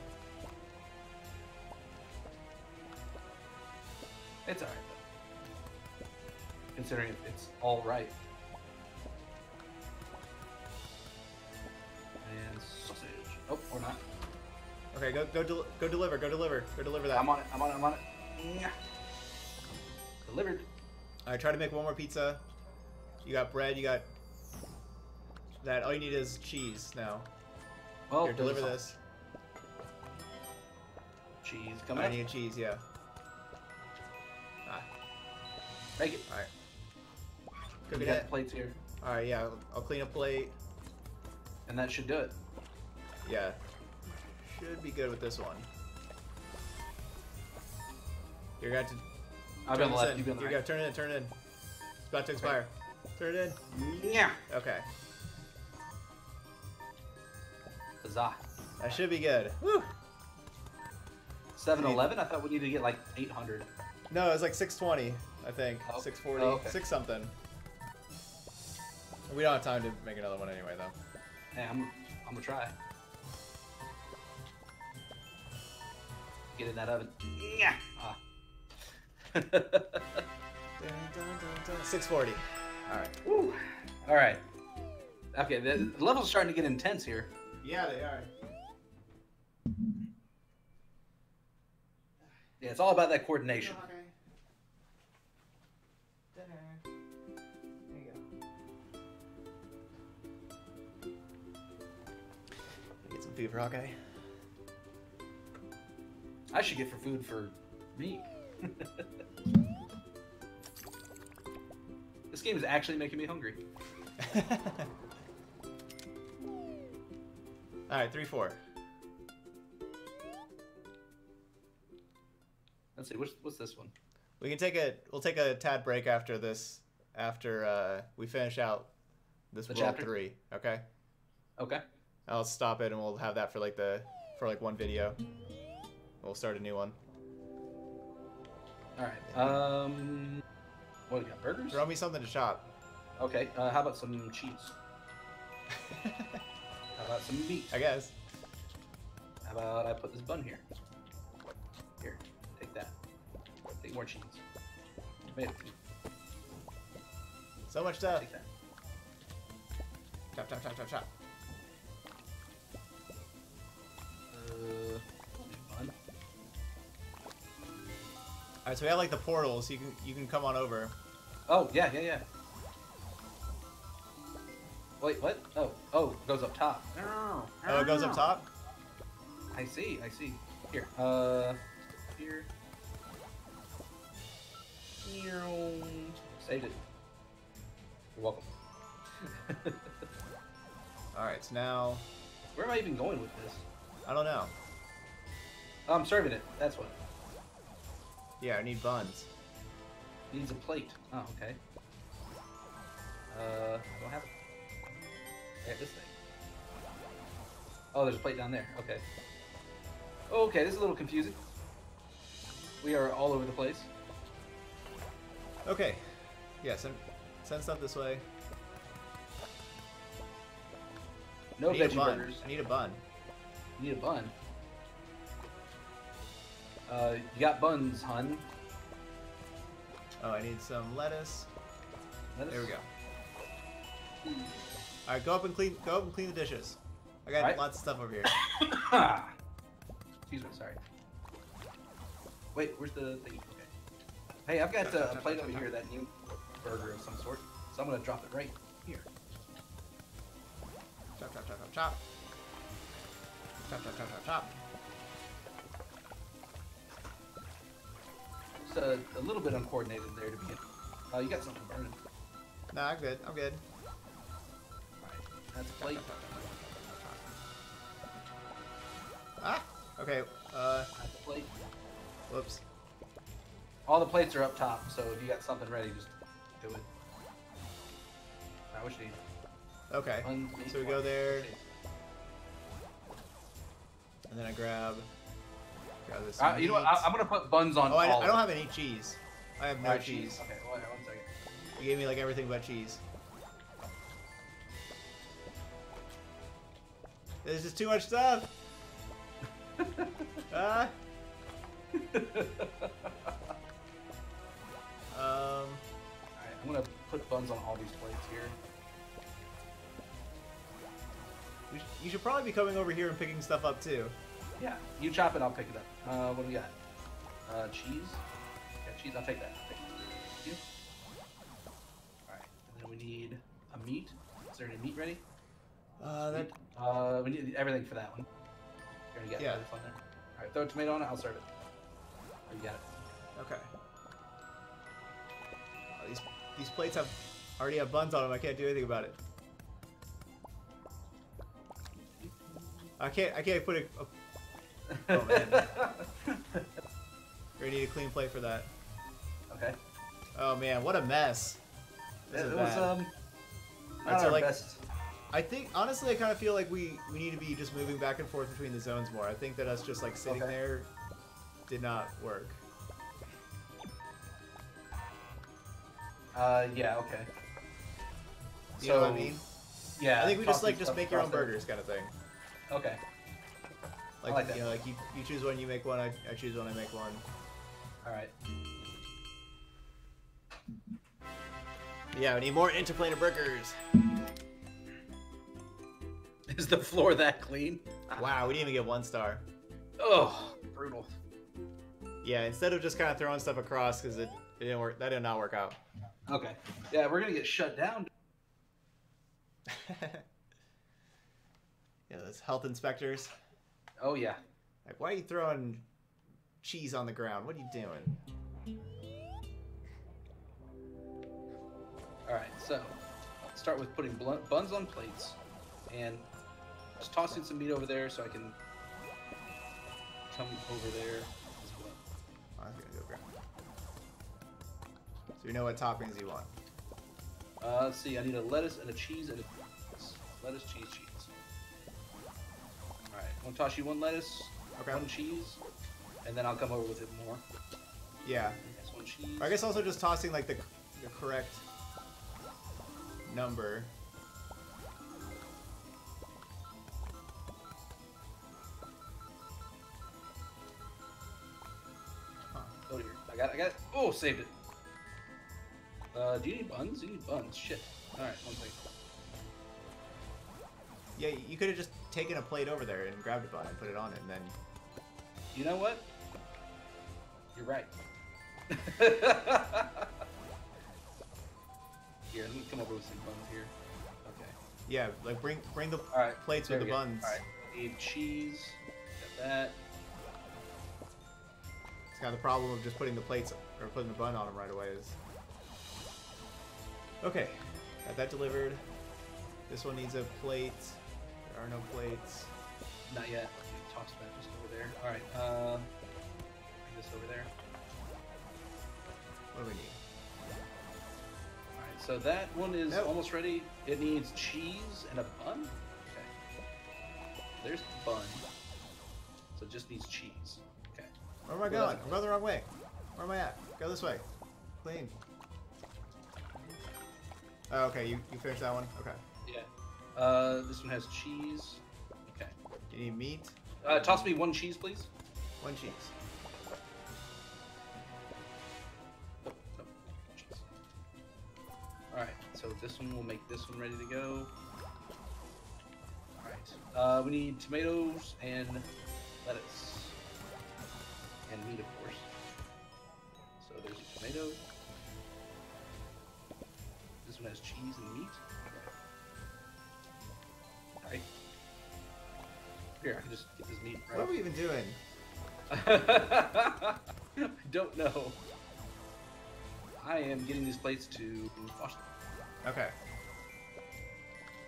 It's alright though. Considering it's alright. And sausage. Oh, or not. Okay, go deliver that. I'm on it, I'm on it. Yeah. Delivered. Alright, try to make one more pizza. You got bread, you got that. All you need is cheese now. Well, here, deliver this. Cheese coming. I need cheese, yeah. Ah. Make it. Alright. Cook it up. Plates here. Alright, yeah, I'll clean a plate. And that should do it. Yeah. Should be good with this one. You're gonna have to. I've been left. You've been right. You gotta turn it in. Turn it in. It's about to expire. Okay. Turn it in. Yeah. Okay. Huzzah. That should be good. Woo. 711. I thought we needed to get like 800. No, it was like 620. I think 640. Oh, okay. 6 something. We don't have time to make another one anyway, though. Hey, I'm gonna try. Get in that oven. Yeah. Ah. 640. All right. Woo. All right. Okay. The levels are starting to get intense here. Yeah, they are. Yeah, it's all about that coordination. Dinner. There you go. Get some food for Hawkeye. I should get for food for me. This game is actually making me hungry. Alright, 3-4. Let's see, what's this one? We can take a tad break after this we finish out this world 3, okay? Okay. I'll stop it and we'll have that for like one video. We'll start a new one. All right. What do you got? Burgers? Throw me something to shop. Okay. How about some cheese? How about some meat? I guess. How about I put this bun here? Here, take that. Take more cheese. Tomato. So much stuff. Take that. Chop, chop, chop, chop, chop. Alright, so we have like the portal, so you can come on over. Oh yeah, yeah, yeah. Wait, what? Oh, oh, it goes up top. Oh, oh, it goes up top? I see, I see. Here, here. Saved it. You're welcome. Alright, so now... Where am I even going with this? I don't know. Oh, I'm serving it. That's what. Yeah, I need buns. Needs a plate. Oh, okay. I don't have it. I got this thing. Oh, there's a plate down there. Okay. Okay, this is a little confusing. We are all over the place. Okay. Yeah, send stuff this way. No veggie burgers. I need a bun. You need a bun? You got buns, hun. Oh, I need some lettuce. There we go. All right, go up and clean the dishes. I got lots of stuff over here. Excuse me, sorry. Wait, where's the thing? Okay. Hey, I've got a plate over here, that new burger of some sort. So I'm gonna drop it right here. Chop, chop, chop, chop, chop. Chop, chop, chop, chop, chop. It's a little bit uncoordinated there to begin. Oh, you got something burning. Nah, I'm good. I'm good. That's a plate. Ah! Okay, that's a plate. Whoops. All the plates are up top, so if you got something ready, just do it. I wish you... Okay, so we go there. And then I grab this. You know what? I'm gonna put buns on. Oh, I don't have any cheese. I have no cheese. Okay, hold on one second. You gave me like everything but cheese. There's just too much stuff. All right, I'm gonna put buns on all these plates here. You should probably be coming over here and picking stuff up too. Yeah, you chop it, I'll pick it up. What do we got? Cheese? Yeah, cheese, I'll take that. Thank you. Alright, and then we need a meat. Is there any meat ready? We need everything for that one. You're gonna get lettuce on there. Alright, throw a tomato on it, I'll serve it. Oh, you got it. Okay. Oh, these plates already have buns on them, I can't do anything about it. I can't put it. Oh man. You're gonna need a clean plate for that. Okay. Oh man, what a mess. It was not our best. I think honestly, I kind of feel like we need to be just moving back and forth between the zones more. I think that us just like sitting there did not work. Yeah. Okay. You know what I mean? Yeah. I think we just like just make your own burgers kind of thing. Okay. Like that. You know, like you choose one, you make one. I choose one, I make one. All right. Yeah, we need more interplanar burgers. Is the floor that clean? Wow, we didn't even get 1 star. Oh, brutal. Yeah, instead of just kind of throwing stuff across because it didn't work. That did not work out. Okay. Yeah, we're gonna get shut down. Yeah, those health inspectors. Oh yeah. Like, why are you throwing cheese on the ground? What are you doing? All right, so let's start with putting buns on plates, and just tossing some meat over there so I can come over there as well. I'm gonna go grab. So you know what toppings you want. Let's see. I need a lettuce and a cheese and a lettuce, cheese. I'm gonna toss you 1 lettuce, 1 cheese, and then I'll come over with it more. Yeah. That's 1 cheese. I guess also just tossing like the correct number. Huh. Oh dear. I got it. Oh, saved it. Do you need buns? You need buns. Shit. All right. One second. Yeah, you could have just taken a plate over there and grabbed a bun and put it on it, and then... You know what? You're right. Here, let me come over with some buns here. Okay. Yeah, like bring the plates with the buns. All right, I need cheese. Got that. It's kind of the problem of just putting the plates or putting the bun on them right away. Is okay. Got that delivered. This one needs a plate. There are no plates. Not yet. Toss that just over there. All right. Bring this over there. What do we need? So that one is almost ready. It needs cheese and a bun? Okay. There's the bun. So it just needs cheese. Okay. Where am I going? I'm going the wrong way. Where am I at? Go this way. Clean. Oh, okay. You finished that one? Okay. Yeah. This one has cheese. Okay. You need meat? Toss me one cheese, please. One cheese. So this one will make this one ready to go. Alright. We need tomatoes and lettuce. And meat, of course. So there's a tomato. This one has cheese and meat. Okay. Alright. Here, I can just get this meat right. What are we even doing? I don't know. I am getting these plates to wash them. Okay.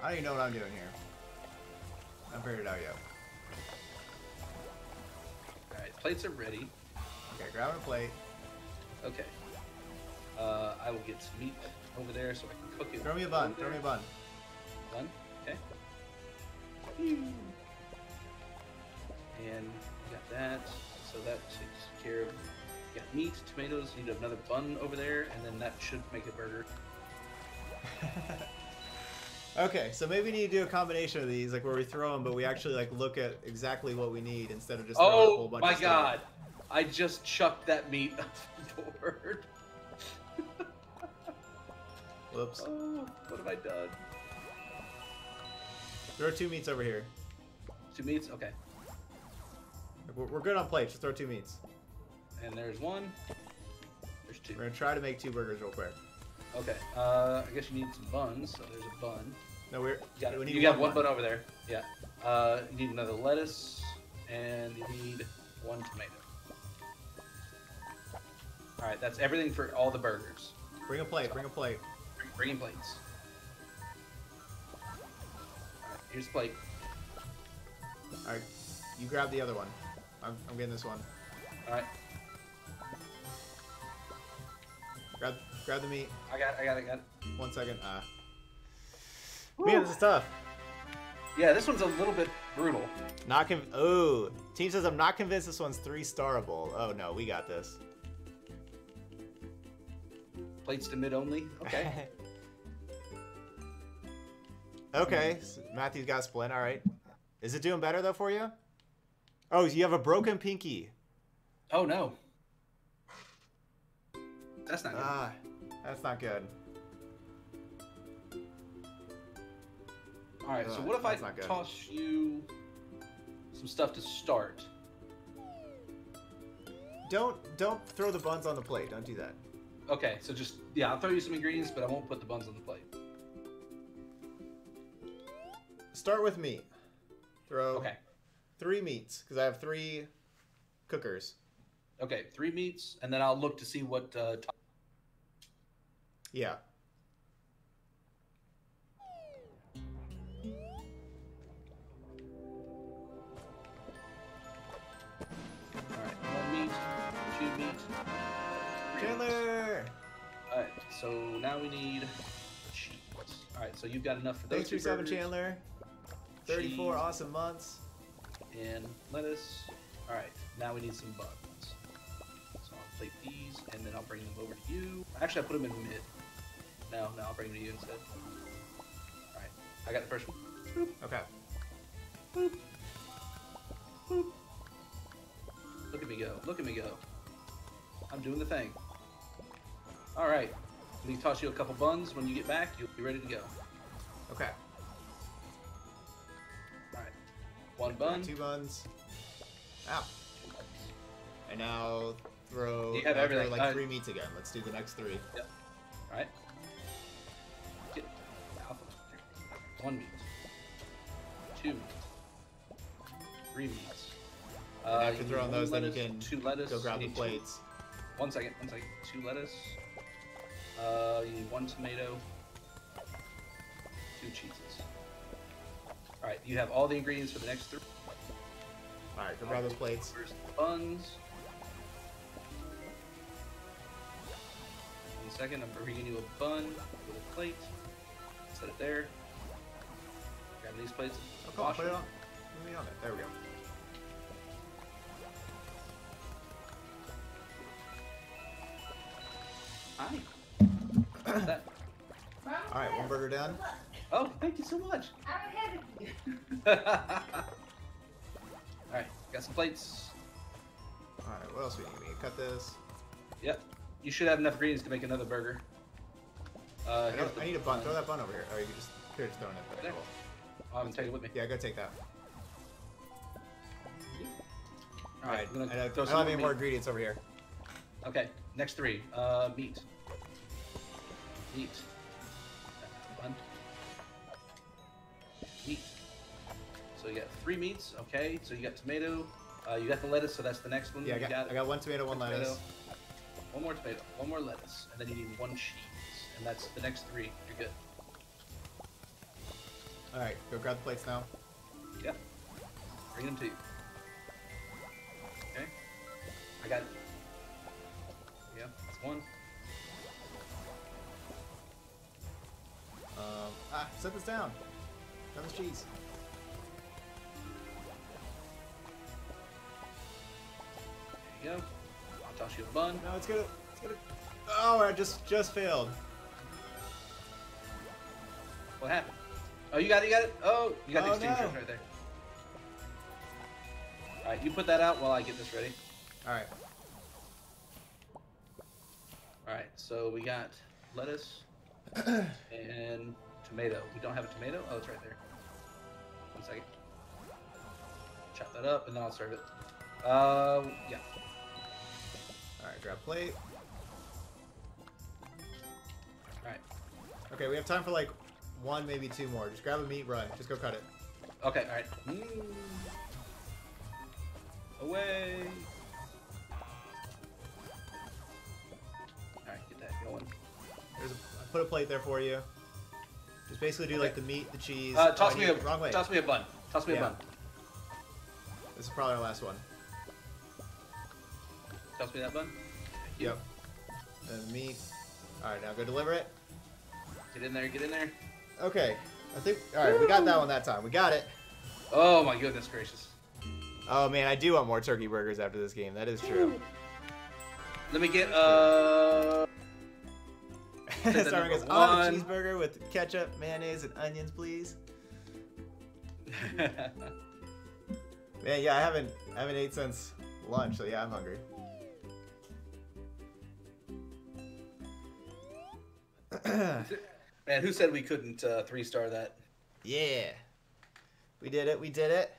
I don't even know what I'm doing here. I haven't figured it out yet. Alright, plates are ready. Okay, grab a plate. Okay. I will get some meat over there so I can cook it. Throw me a bun. Throw me a bun. Bun? Okay. And we got that. So that takes care of... We got meat, tomatoes, need another bun over there, and then that should make a burger. Okay, so maybe we need to do a combination of these, like where we throw them, but we actually like look at exactly what we need instead of just throwing a whole bunch of stuff. Oh my god! I just chucked that meat overboard. Whoops. Oh, what have I done? Throw two meats over here. Two meats? Okay. We're good on plates. Just throw two meats. And there's one. There's two. We're gonna try to make two burgers real quick. Okay, I guess you need some buns, so there's a bun. No, we need you got one bun over there. Yeah. You need another lettuce, and you need one tomato. Alright, that's everything for all the burgers. Bring a plate, bring a plate. Bringing plates. Alright, here's the plate. Alright, you grab the other one. I'm getting this one. Alright. Grab the meat. I got it. 1 second. Man, this is tough. Yeah, this one's a little bit brutal. Not Oh, team says I'm not convinced this one's 3-starable. Oh no, we got this. Plates to mid only. Okay. Okay, so Matthew's got splint. All right. Is it doing better though for you? Oh, so you have a broken pinky. Oh no. That's not good. That's not good. Alright, so what if I toss you some stuff to start? Don't throw the buns on the plate. Don't do that. Okay, so just, yeah, I'll throw you some ingredients, but I won't put the buns on the plate. Start with meat. Throw three meats, because I have 3 cookers. Okay, 3 meats, and then I'll look to see what... Yeah. Alright, 1 meat, 2 meat. Killer! Alright, so now we need cheese. Alright, so you've got enough for those 2 burgers. Chandler. 34 cheese. Awesome months. And lettuce. Alright, now we need some buns. Plate these, and then I'll bring them over to you. Actually, I put them in mid. No, I'll bring them to you instead. All right, I got the first one. Boop. Okay. Boop. Boop. Look at me go! Look at me go! I'm doing the thing. All right, let me toss you a couple buns. When you get back, you'll be ready to go. Okay. All right. 1 bun. 2 buns. Ow. 2 buns. And now. Throw you have everything. Like 3 meats again. Let's do the next 3. Yep. Alright. Get alpha. 1 meat. 2 meat. 3 meats. After throwing those, lettuce, then you can 2 lettuce, go grab the blades. 1 second. 2 lettuce. You need 1 tomato. 2 cheeses. Alright, you have all the ingredients for the next 3. Alright, go grab those plates. First, buns. 1 second, I'm bringing you a bun with a plate. Set it there. Grab these plates. Oh, cool. Put it on. Put it on there. There we go. Hi. That. All right, 1 burger down. Oh, thank you so much. I'm ahead of you. All right, got some plates. All right, what else we need? We need to cut this. Yep. You should have enough ingredients to make another burger. I need a bun. Throw that bun over here. Oh, you can just throw it in there. Cool. Oh, I'm gonna take it with me. Yeah, go take that. All right. I don't have any more ingredients over here. Okay. Next 3. Meat. Meat. Bun. Meat. So you got 3 meats. Okay. So you got tomato. You got the lettuce. So that's the next one. Yeah, I got 1 tomato, 1 lettuce. 1 more tomato. 1 more lettuce. And then you need 1 cheese. And that's the next 3. You're good. All right. Go grab the plates now. Yep. Bring them to you. Okay. I got. Yeah, that's 1. Set this down. Grab this cheese. There you go. I'll toss you a bun. No, it's gonna. Oh, I just failed. What happened? Oh, you got it. Oh, you got these two right there. All right, you put that out while I get this ready. All right. Alright, so we got lettuce and tomato. We don't have a tomato? Oh, it's right there. 1 second. Chop that up and then I'll serve it. Yeah. Alright, grab plate. Alright. Okay, we have time for like 1, maybe 2 more. Just grab a meat run. Just go cut it. Okay, alright. Away! Put a plate there for you. Just basically do like the meat, the cheese. Toss me a bun. Toss me a bun. This is probably our last one. Toss me that bun. Yep. The meat. All right, now go deliver it. Get in there. Get in there. Okay. I think. All right, we got that one that time. We got it. Oh my goodness gracious. Oh man, I do want more turkey burgers after this game. That is true. Let me get starring us on a cheeseburger with ketchup, mayonnaise, and onions, please. Man, yeah, I haven't ate since lunch, so yeah, I'm hungry. Man, who said we couldn't 3-star that? Yeah, we did it. We did it.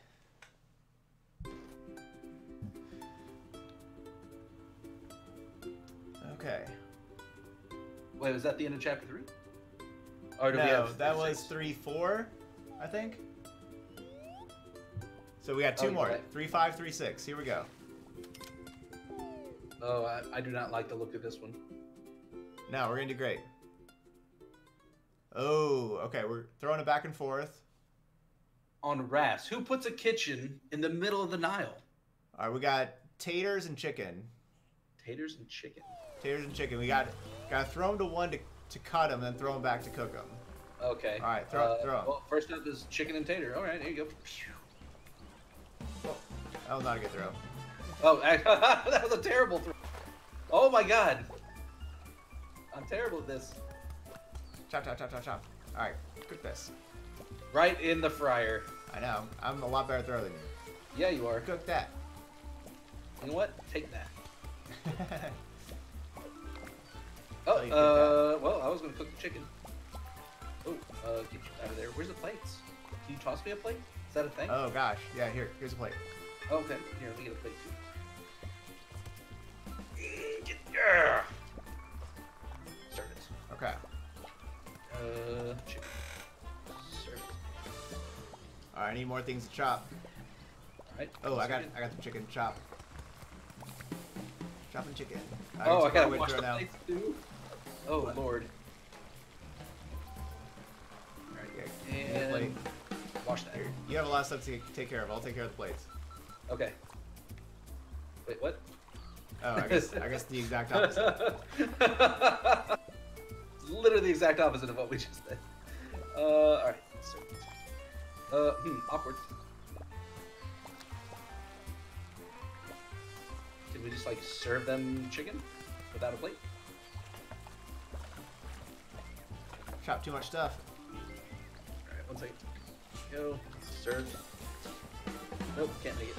Okay. Wait, was that the end of chapter 3? Or do we have that was 3-4, I think. So we got 2 more. Right. 3-5, 3-6. Here we go. Oh, I do not like the look of this one. No, we're gonna do great. Oh, okay. We're throwing it back and forth. On rafts. Who puts a kitchen in the middle of the Nile? All right, we got taters and chicken. Taters and chicken. Taters and chicken. We got throw them to 1 to cut them, then throw them back to cook them. Okay. All right, throw them. Well, first up is chicken and tater. All right, there you go. Whoa. That was not a good throw. Oh, that was a terrible throw. Oh my God. I'm terrible at this. Chop, chop, chop, chop, chop. All right, cook this. Right in the fryer. I know. I'm a lot better thrower than you. Yeah, you are. Cook that. You know what? Take that. Oh, well, I was going to cook the chicken. Oh, get you out of there. Where's the plates? Can you toss me a plate? Is that a thing? Oh, gosh. Yeah, here's a plate. Oh, okay. Here, let me get a plate, too. Yeah! Serve it. Okay. Chicken. Serve it. need more things to chop. Right. Oh, I got the chicken. Chop. Chopping chicken. Oh, I gotta wash the plates too. Oh what? Lord. Alright, yeah. And wash that. Here, you have a lot of stuff to take care of. I'll take care of the plates. Okay. Wait, what? Oh, I guess the exact opposite. It's literally the exact opposite of what we just said. Alright. Awkward. Did we just like serve them chicken without a plate? Chop too much stuff. Alright, one second. Go. Serve. Nope, can't make it.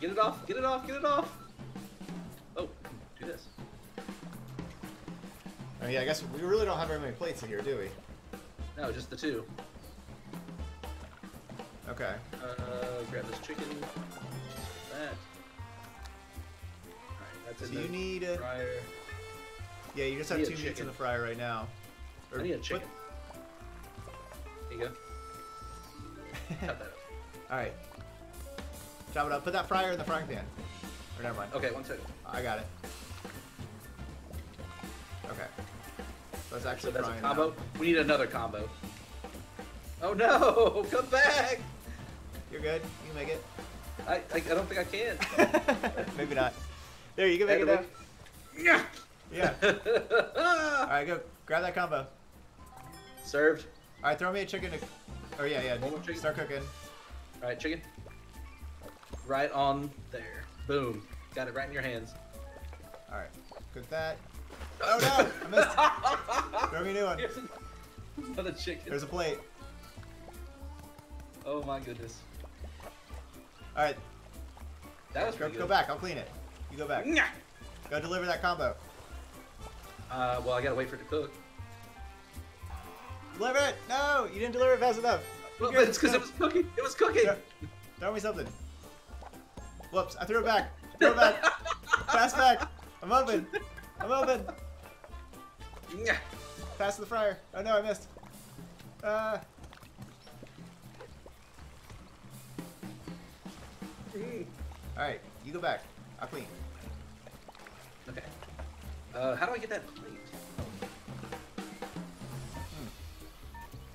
Get it off! Get it off! Get it off! Oh, do this. I mean, I guess we really don't have very many plates in here, do we? No, just the two. Okay. Grab this chicken. Just that. Alright, that's so in the fryer. Yeah, you just have two meats in the fryer right now. Or, I need a chicken. There you go. Chop that up. Alright. Chop it up. Put that fryer in the frying pan. Or never mind. Okay, one second. I got it. Okay. Let's actually so that's a combo. Now. We need another combo. Oh no! Come back! You're good. You can make it. I don't think I can. Maybe not. There, you can make it. Yeah! Yeah. Alright, go. Grab that combo. Served. Alright, throw me a chicken. Oh yeah, yeah. One more chicken. Start cooking. Alright, chicken. Right on there. Boom. Got it right in your hands. Alright. Cook that. Oh no! I missed it. Throw me a new one. Here's another chicken. There's a plate. Oh my goodness. Alright. That was pretty good. Go back, I'll clean it. You go back. Nyah! Go deliver that combo. Well, I gotta wait for it to cook. Deliver it! No! You didn't deliver it fast enough. Well, but it's because it was cooking! It was cooking! Throw me something. Whoops, I threw it back. Throw it back. Pass back. I'm open. I'm open. Nyah! Pass to the fryer. Oh no, I missed. Alright, you go back. I'll clean. Okay. How do I get that plate? Oh.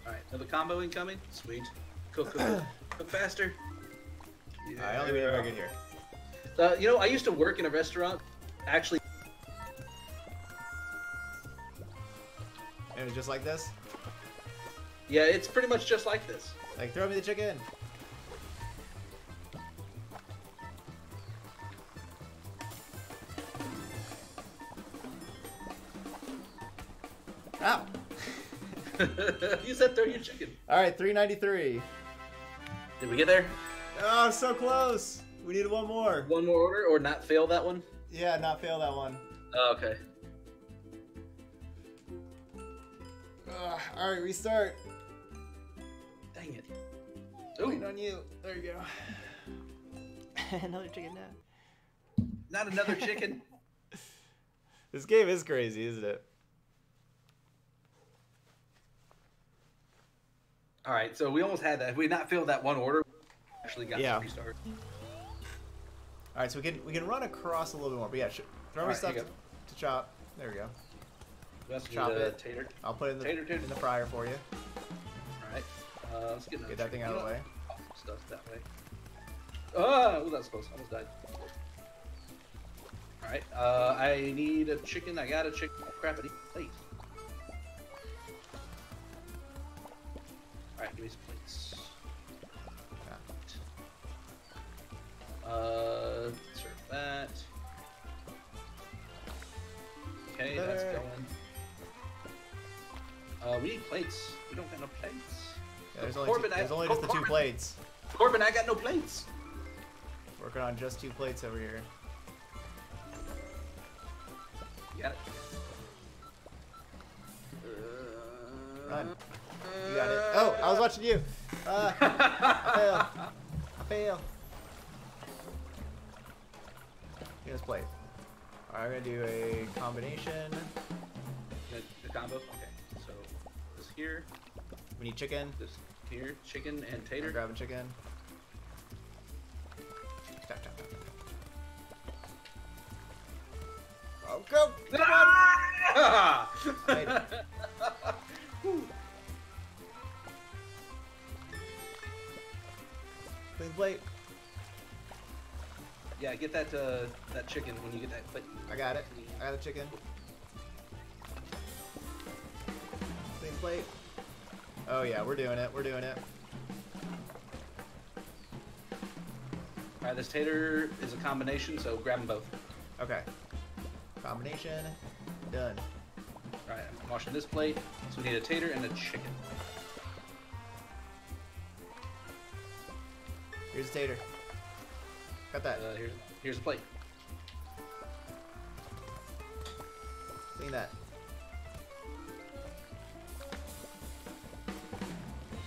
Alright, another combo incoming. Sweet. Cook, cook, cook faster. Yeah, I only made it back in here. You know, I used to work in a restaurant. Actually. And it was just like this? Yeah, it's pretty much just like this. Like, throw me the chicken. Ow! You said throw your chicken. Alright, 393. Did we get there? Oh, so close! We needed one more. One more order or not fail that one? Yeah, not fail that one. Oh, okay. Alright, restart. Dang it. Waiting on you. There you go. Another chicken now. Not another chicken. This game is crazy, isn't it? All right, so we almost had that. If we had not failed that one order, we actually got to restart. All right, so we can run across a little bit more. But yeah, throw me stuff to chop. There we go. Let's chop it. Tater. I'll put it in the tater in the fryer for you. All right. Let's get that thing out of the way. Stuff that way. Oh, well, that's close. I almost died. All right. I need a chicken. I got a chicken. Oh, crap! I need a plate. Alright, give me some plates. Serve that. Okay, that's going. We need plates. We don't got no plates. Yeah, there's only just the two plates. Corbin, I got no plates! Working on just two plates over here. You got it. Run. You got it. Oh, I was watching you. I fail. Here's plate. All right, I'm gonna do a combination. The combo. Okay. So this here. We need chicken. This here, chicken and tater. I'm grabbing chicken. Tap, tap, tap. Oh, go! Come on! Clean plate. Yeah, get that that chicken when you get that plate. I got it. I got the chicken. Clean plate. Oh yeah, we're doing it. We're doing it. All right, this tater is a combination, so grab them both. Okay. Combination. Done. All right, I'm washing this plate. So we need a tater and a chicken. Here's a tater. Got that. Here's a plate. Clean that.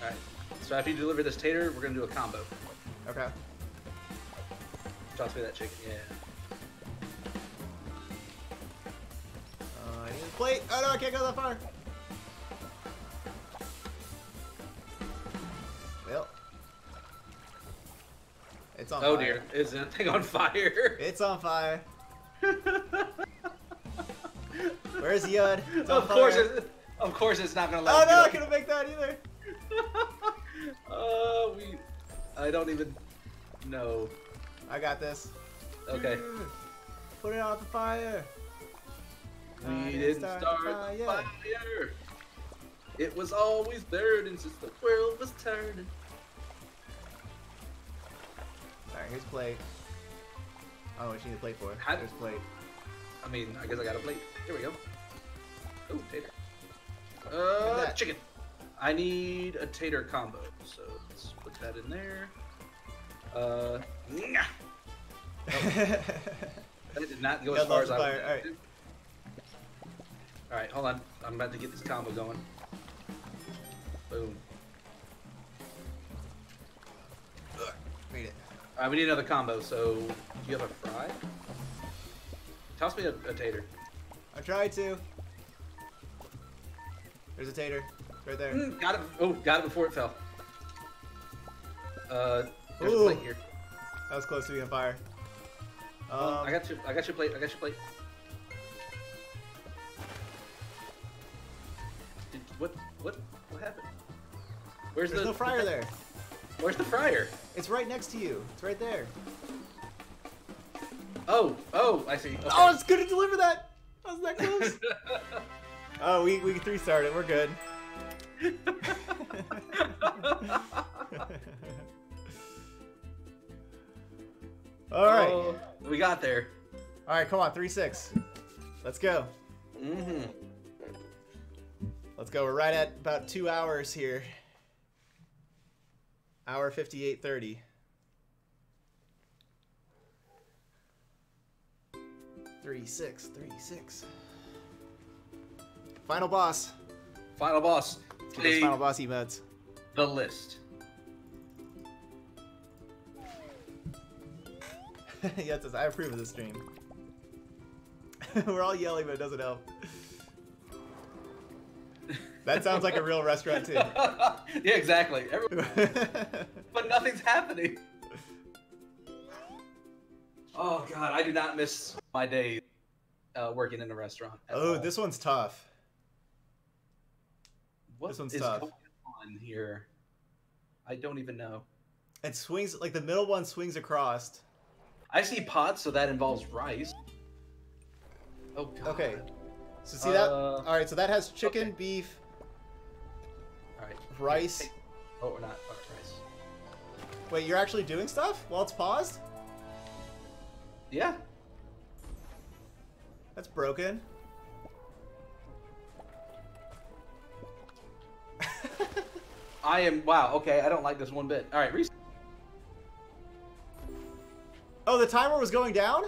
All right. So after you deliver this tater, we're gonna do a combo. Okay. Toss me that chicken, yeah. I need a plate. Oh no, I can't go that far. Well, it's on fire. Oh dear, is that thing on fire? It's on fire. Where's Yud? It's on of course, it's not gonna let. Oh no, I couldn't make that either. I don't even know. I got this. Okay. Put it out the fire. We didn't start the fire. It was always there, and since the world was turning. Alright, here's plate. I don't know what you need a plate for. Here's plate. I mean, I guess I got a plate. Here we go. Oh, tater. Chicken. I need a tater combo, so let's put that in there. Nah. Oh. That did not go as far as I wanted. All right, hold on. I'm about to get this combo going. Boom. Ugh. Read it. All right, we need another combo. So, do you have a fry? Toss me a tater. I tried to. There's a tater right there. Got it. Oh, got it before it fell. There's a plate here. That was close to being on fire. I got your plate. I got your plate. What happened? There's no fryer there. Where's the fryer? It's right next to you. It's right there. Oh, I see. Okay. Oh, it's good to deliver that. I was that close. Oh, we three-starred it. We're good. All right, we got there. All right, come on, 3-6. Let's go. Let's go. We're right at about 2 hours here. Hour 58:30. Three six. Final boss. Final boss. Those final boss emotes. The list. Yes, I approve of the stream. We're all yelling, but it doesn't help. That sounds like a real restaurant, too. Yeah, exactly. But nothing's happening. Oh, God, I do not miss my day working in a restaurant. Oh, this one's tough. What is going on here? I don't even know. It swings, like the middle one swings across. I see pots, so that involves rice. Oh, God. Okay. So see that? All right, so that has chicken, beef, all right, rice. Oh, we're not. Oh, rice. Wait, you're actually doing stuff while it's paused? Yeah. That's broken. I am, wow, okay, I don't like this one bit. All right, reset. Oh, the timer was going down?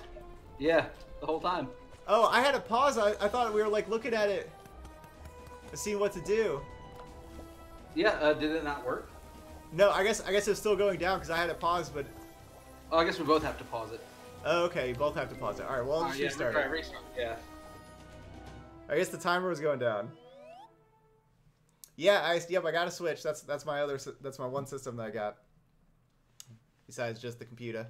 Yeah, the whole time. Oh, I had to pause. I thought we were, like, looking at it to see what to do. Yeah, did it not work? No, I guess it was still going down because I had to pause, but... Oh, I guess we both have to pause it. Oh, okay, you both have to pause it. All right, well, let's just restart it. Yeah. I guess the timer was going down. Yeah, I got a Switch. That's my other. That's my one system that I got. Besides just the computer.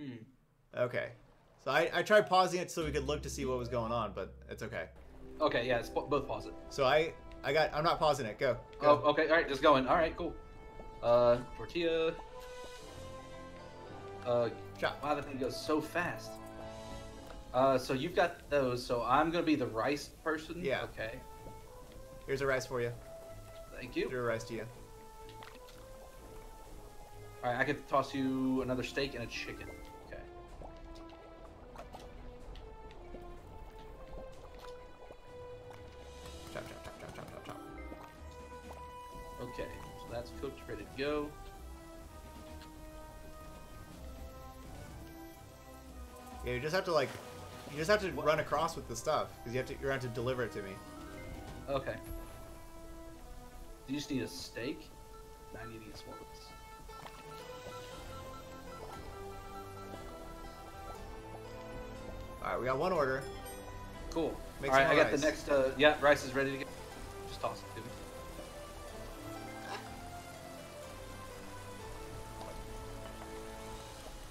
Mm. Okay. So I tried pausing it so we could look to see what was going on, but it's okay. Okay, yeah, both pause it. So I'm not pausing it. Go. Go. Oh, okay. All right, just going. All right, cool. Tortilla. Chop. Wow, that thing goes so fast. So you've got those. So I'm gonna be the rice person. Yeah. Okay. Here's a rice for you. Thank you. Here's a rice to you. All right, I could toss you another steak and a chicken. Okay. Chop, chop, chop, chop, chop, chop, chop. Okay, so that's cooked, ready to go. Yeah, you just have to run across with the stuff because you're going to have to deliver it to me. Okay. Do you just need a steak? I need these ones. Alright, we got one order. Cool. Alright, I got the next, yeah, rice is ready to go. Just toss it to me.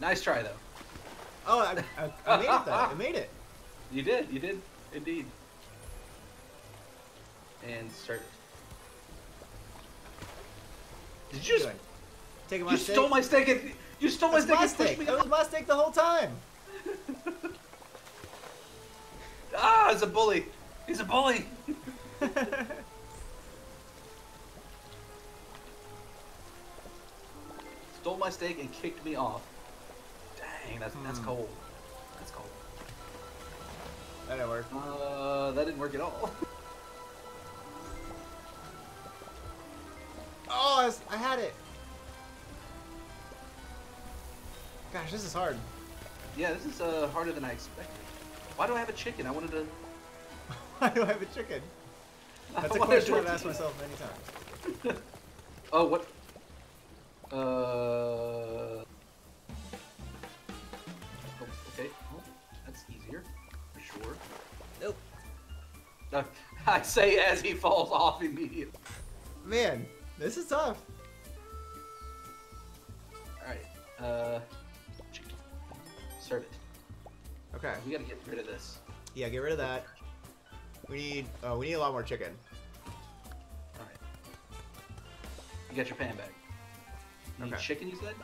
Nice try, though. Oh, I made it, though. I made it. You did, indeed. And served. Did you just... Taking my steak? Stole my steak and... You stole my steak and pushed me up. It was my steak the whole time. Ah, he's a bully. He's a bully. Stole my steak and kicked me off. Dang, that's cold. That's cold. That didn't work. That didn't work at all. Oh, I had it. Gosh, this is hard. Yeah, this is harder than I expected. Why do I have a chicken? I wanted to... Why do I have a chicken? That's a question I've asked myself many times. Oh, what? Oh, okay. Oh, that's easier. For sure. Nope. I say as he falls off immediately. Man, this is tough. Alright. Chicken. Serve it. Okay, we gotta get rid of this. Yeah, get rid of that. We need a lot more chicken. All right. You got your pan back. You need chicken, you said?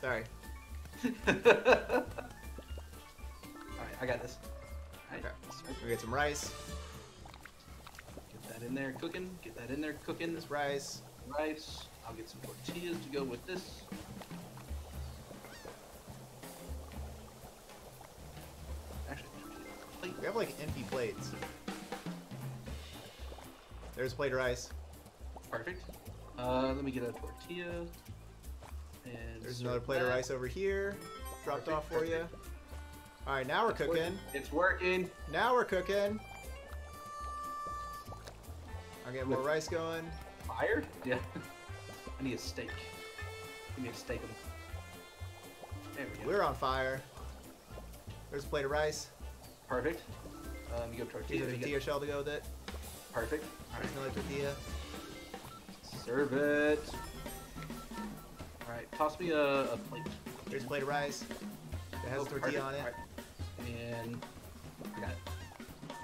Sorry. All right, I got this. All right. Okay. We get some rice. Get that in there cooking. Get that in there cooking. This rice. Rice. I'll get some tortillas to go with this. Actually, we have like empty plates. There's a plate of rice. Perfect. Let me get a tortilla. And there's another plate of rice over here. Dropped off for you. All right, now we're cooking. It's working. Now we're cooking. I'll get more rice going. Fired? Yeah. I need a steak. Give me a steak. There we go. We're on fire. There's a plate of rice. Perfect. You go tortilla. There's a tortilla shell to go with it. Perfect. Alright. There's another tortilla. Serve it. Alright, toss me a plate. There's a plate of rice. It has a tortilla on it. Right. And I got it.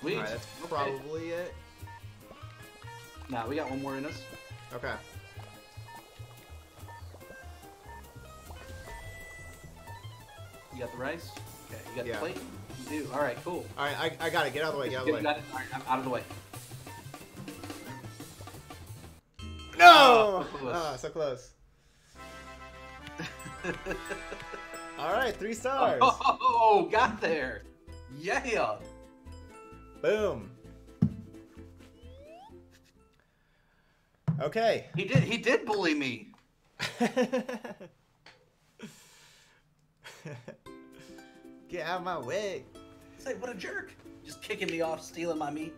Sweet. Alright, that's probably it. Nah, we got one more in us. Okay. You got the rice? Okay, you got the plate? You do. Alright, cool. Alright, I got it. Get out of the way. Get out of the way. Alright, I'm out of the way. No! Oh, so close. Alright, 3 stars. Oh, got there. Yeah. Boom. Okay. He did bully me. Get out of my way. It's like, what a jerk. Just kicking me off, stealing my meat.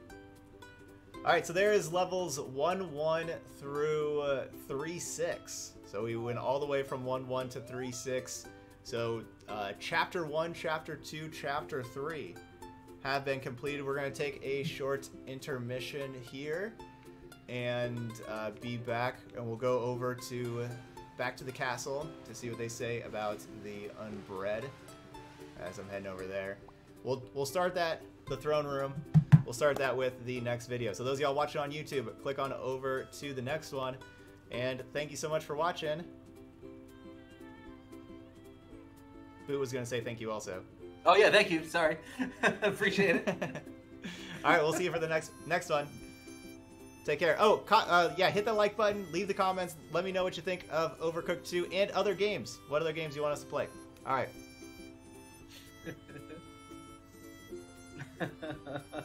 Alright, so there is levels 1-1 through 3-6. So we went all the way from 1-1 to 3-6. So Chapter 1, Chapter 2, Chapter 3 have been completed. We're going to take a short intermission here and be back. And we'll go over to back to the castle to see what they say about the Unbred as I'm heading over there. We'll start that, the throne room. We'll start that with the next video. So those of y'all watching on YouTube, click on over to the next one. And thank you so much for watching. Boot was going to say thank you also. Oh yeah, thank you. Sorry. Appreciate it. All right, we'll see you for the next one. Take care. Oh, yeah, hit the like button. Leave the comments. Let me know what you think of Overcooked 2 and other games. What other games you want us to play. All right.